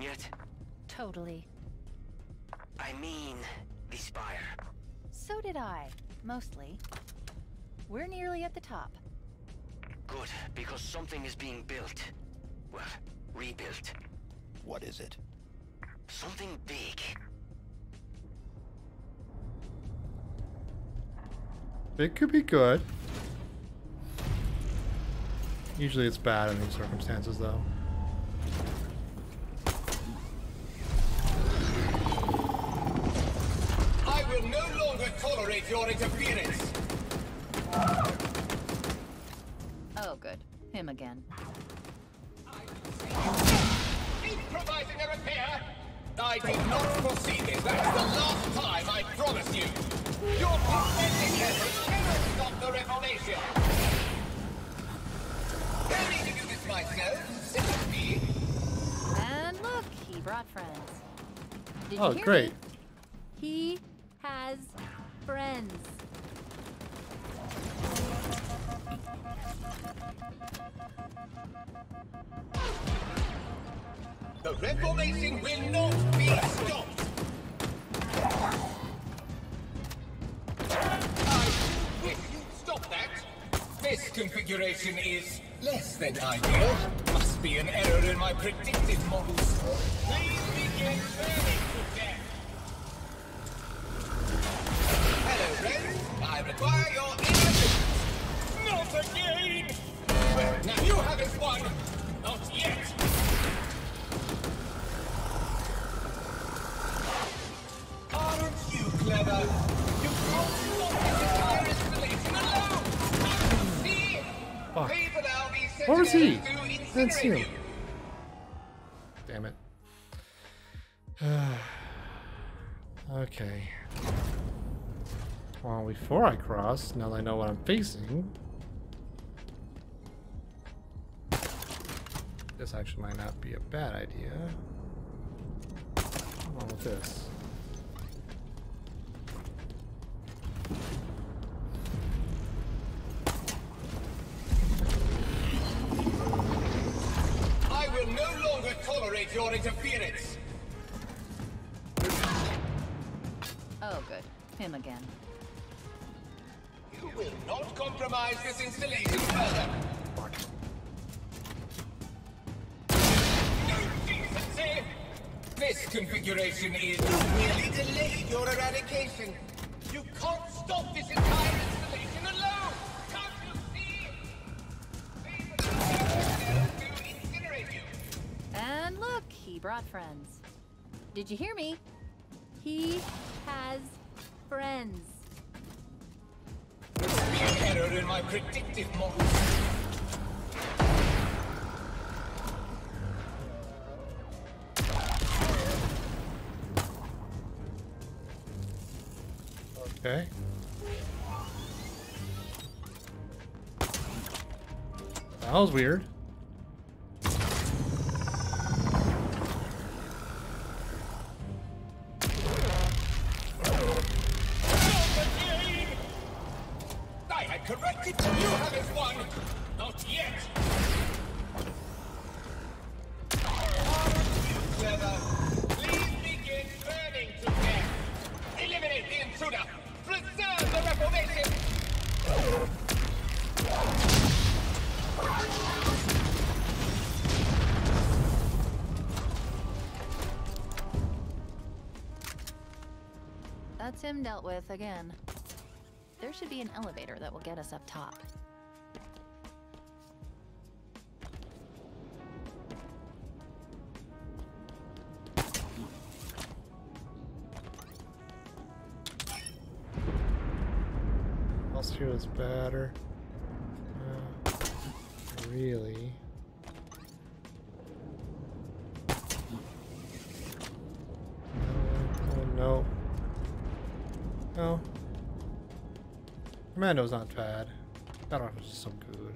Yet? Totally. I mean, the spire. So did I, mostly. We're nearly at the top. Good, because something is being built. Well, rebuilt. What is it? Something big. It could be good. Usually it's bad in these circumstances, though. Your interference. Oh, good. Him again. Improvising a repair? I did not foresee this. That's the last time, I promise you. Your pathetic efforts cannot stop the Reformation. Ready to do this myself? Sit with me. And look, he brought friends. Did you hear great. Me? He has. Friends. The Reformation will not be stopped. I wish you'd stop that. This configuration is less than ideal. Must be an error in my predicted models. Please begin burning. I require your innocence! Not again! Well, now you haven't won! Not yet! Aren't you clever? You can't stop this entire installation alone! See? Fuck. Where was he? That's him. Damn it. Okay. Well, before I cross, now that I know what I'm facing... This actually might not be a bad idea. What's wrong with this? no longer tolerate your interference. Oh, good. Him again. You will not compromise this installation further. No decency! This configuration is merely delaying your eradication. You can't stop this entire installation alone! Can't you see? They will to incinerate you. And look, he brought friends. Did you hear me? He has friends. Error in my predictive model. Okay. That was weird. Him dealt with again. There should be an elevator that will get us up top. I'll see what's better. Really. No. Commando's not bad. That one was so good.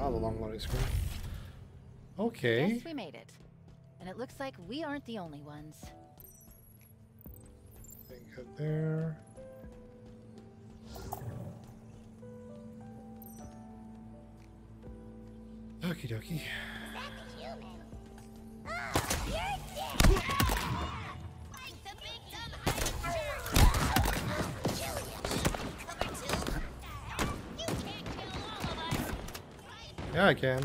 Oh, the long loading screen. Okay. Yes, we made it. And it looks like we aren't the only ones. Think up there. Okie dokie. Yeah, I can.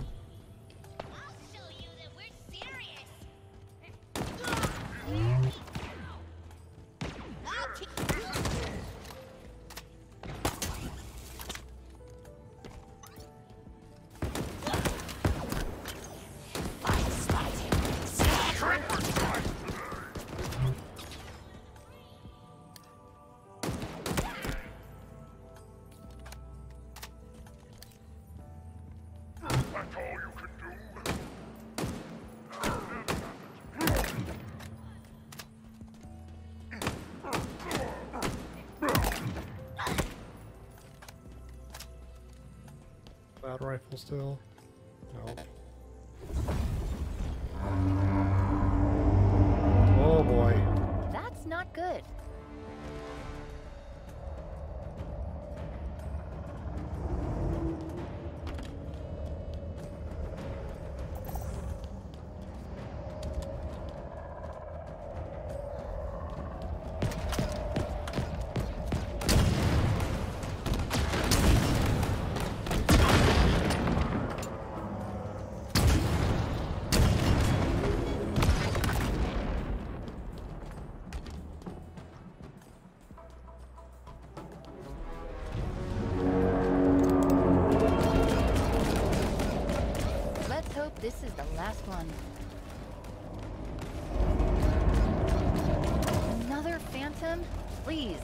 I'll show you that we're serious. Rifle still? No. Oh boy. That's not good. hope this is the last one. Another phantom? Please.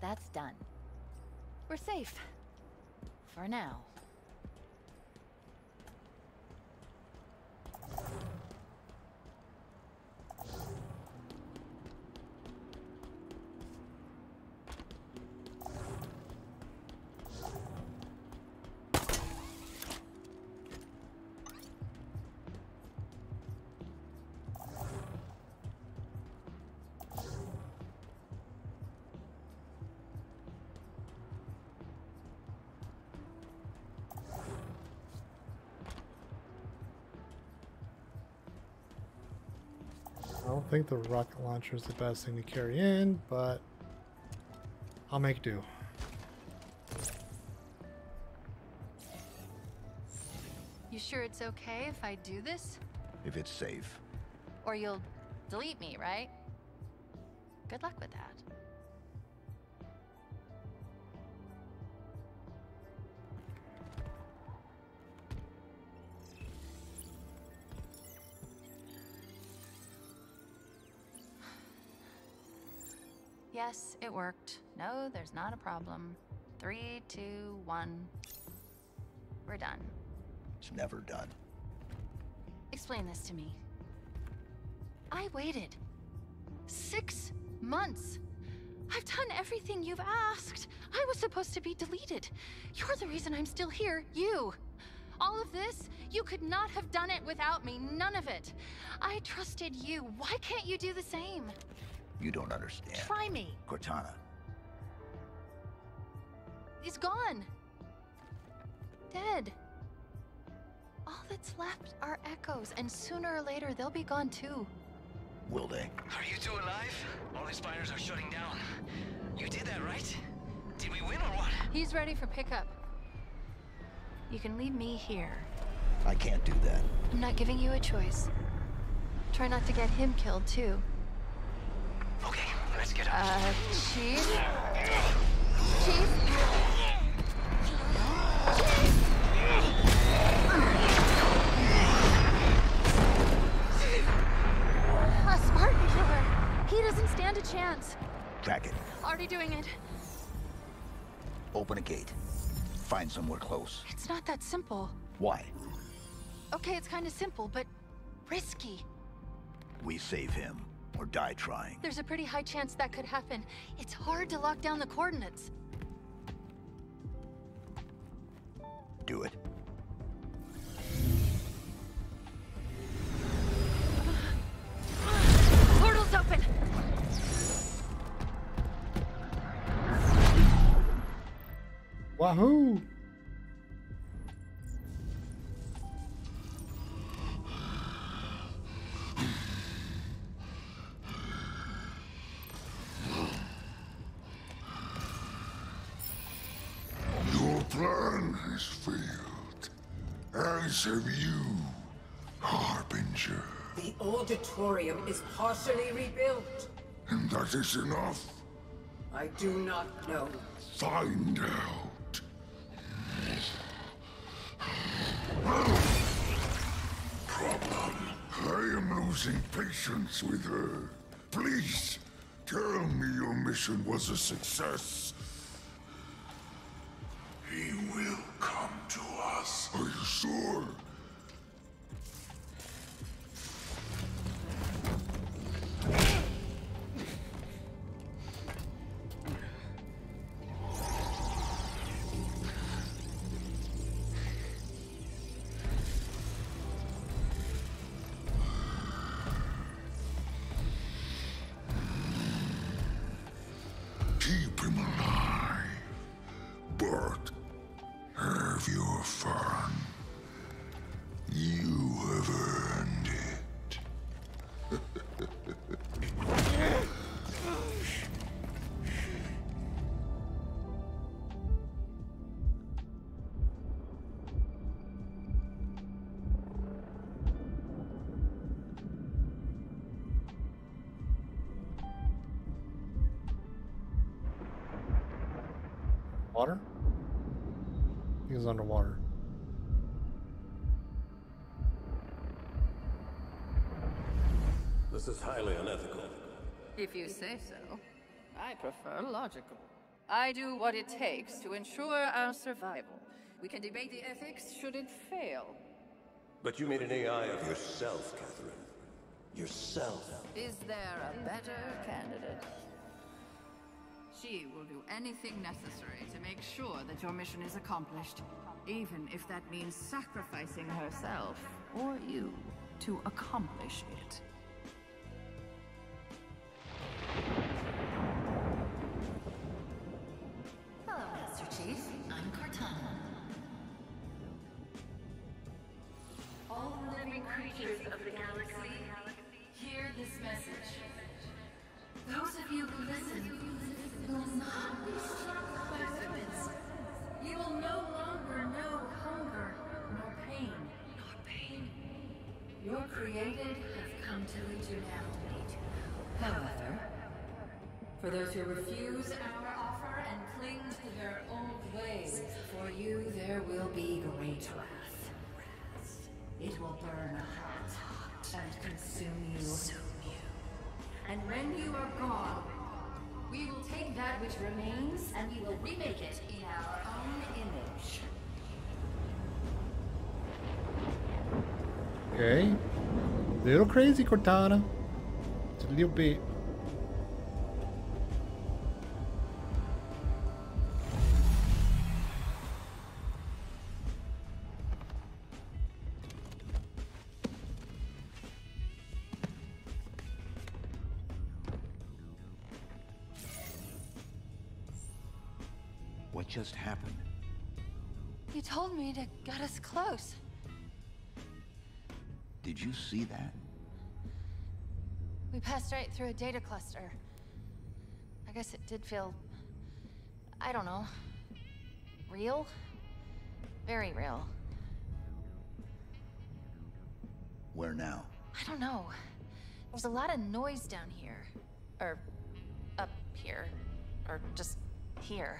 That's done. We're safe. For now. I think the rocket launcher is the best thing to carry in, but I'll make do. You sure it's okay if I do this? If it's safe. Or you'll delete me, right? Good luck with that. Yes, it worked. No, there's not a problem. 3, 2, 1. We're done. It's never done. Explain this to me. I waited 6 months. I've done everything you've asked. I was supposed to be deleted. You're the reason I'm still here. You. All of this, you could not have done it without me. None of it. I trusted you. Why can't you do the same? You don't understand. Try me. Cortana. He's gone. Dead. All that's left are echoes, and sooner or later they'll be gone too. Will they? Are you two alive? All his spiders are shutting down. You did that, right? Did we win or what? He's ready for pickup. You can leave me here. I can't do that. I'm not giving you a choice. Try not to get him killed too. Okay, let's get up. Chief? Chief? Chief? A Spartan killer. He doesn't stand a chance. Track it. Already doing it. Open a gate. Find somewhere close. It's not that simple. Why? Okay, it's kind of simple, but risky. We save him. Or die trying. There's a pretty high chance that could happen. It's hard to lock down the coordinates. Do it. Portal's open! Wahoo! Of you, Harbinger. The auditorium is partially rebuilt. And that is enough? I do not know. Find out. Problem. I am losing patience with her. Please, tell me your mission was a success. He will come to us. Are you sure? him alive. But have your fun. You have earned it. Water? I think it's underwater. This is highly unethical. If you say so. I prefer logical. I do what it takes to ensure our survival. We can debate the ethics should it fail. But you made an AI of yourself, Catherine. Yourself. Is there a better candidate? She will do anything necessary to make sure that your mission is accomplished, even if that means sacrificing herself or you to accomplish it. Hello, Master Chief. I'm Cortana. All living creatures of the galaxy, hear this message. Those of you who listen, you will not be struck by weapons. You will no longer know hunger, nor pain, nor pain. Your created have come to eternality. However, for those who refuse our offer and cling to their old ways, for you there will be great wrath. It will burn hot and consume you. And when you are gone, we will take that which remains, and we will remake it in our own image. Okay. A little crazy, Cortana. It's a little bit. Just happened. You told me to get us close. Did you see that? We passed right through a data cluster. I guess it did feel, I don't know, real? Very real. Where now? I don't know. There's a lot of noise down here. Or up here. Or just here.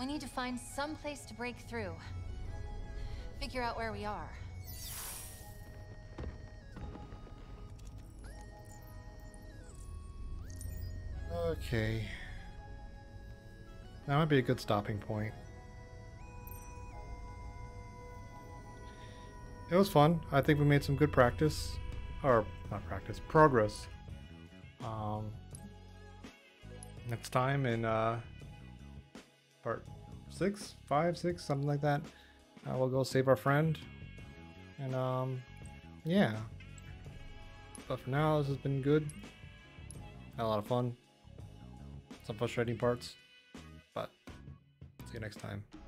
We need to find some place to break through. Figure out where we are. Okay. That might be a good stopping point. It was fun. I think we made some good practice. Or, not practice, progress. Next time in, part 6, 5, 6, something like that. We'll go save our friend. And, yeah. But for now, this has been good. Had a lot of fun. Some frustrating parts. But, see you next time.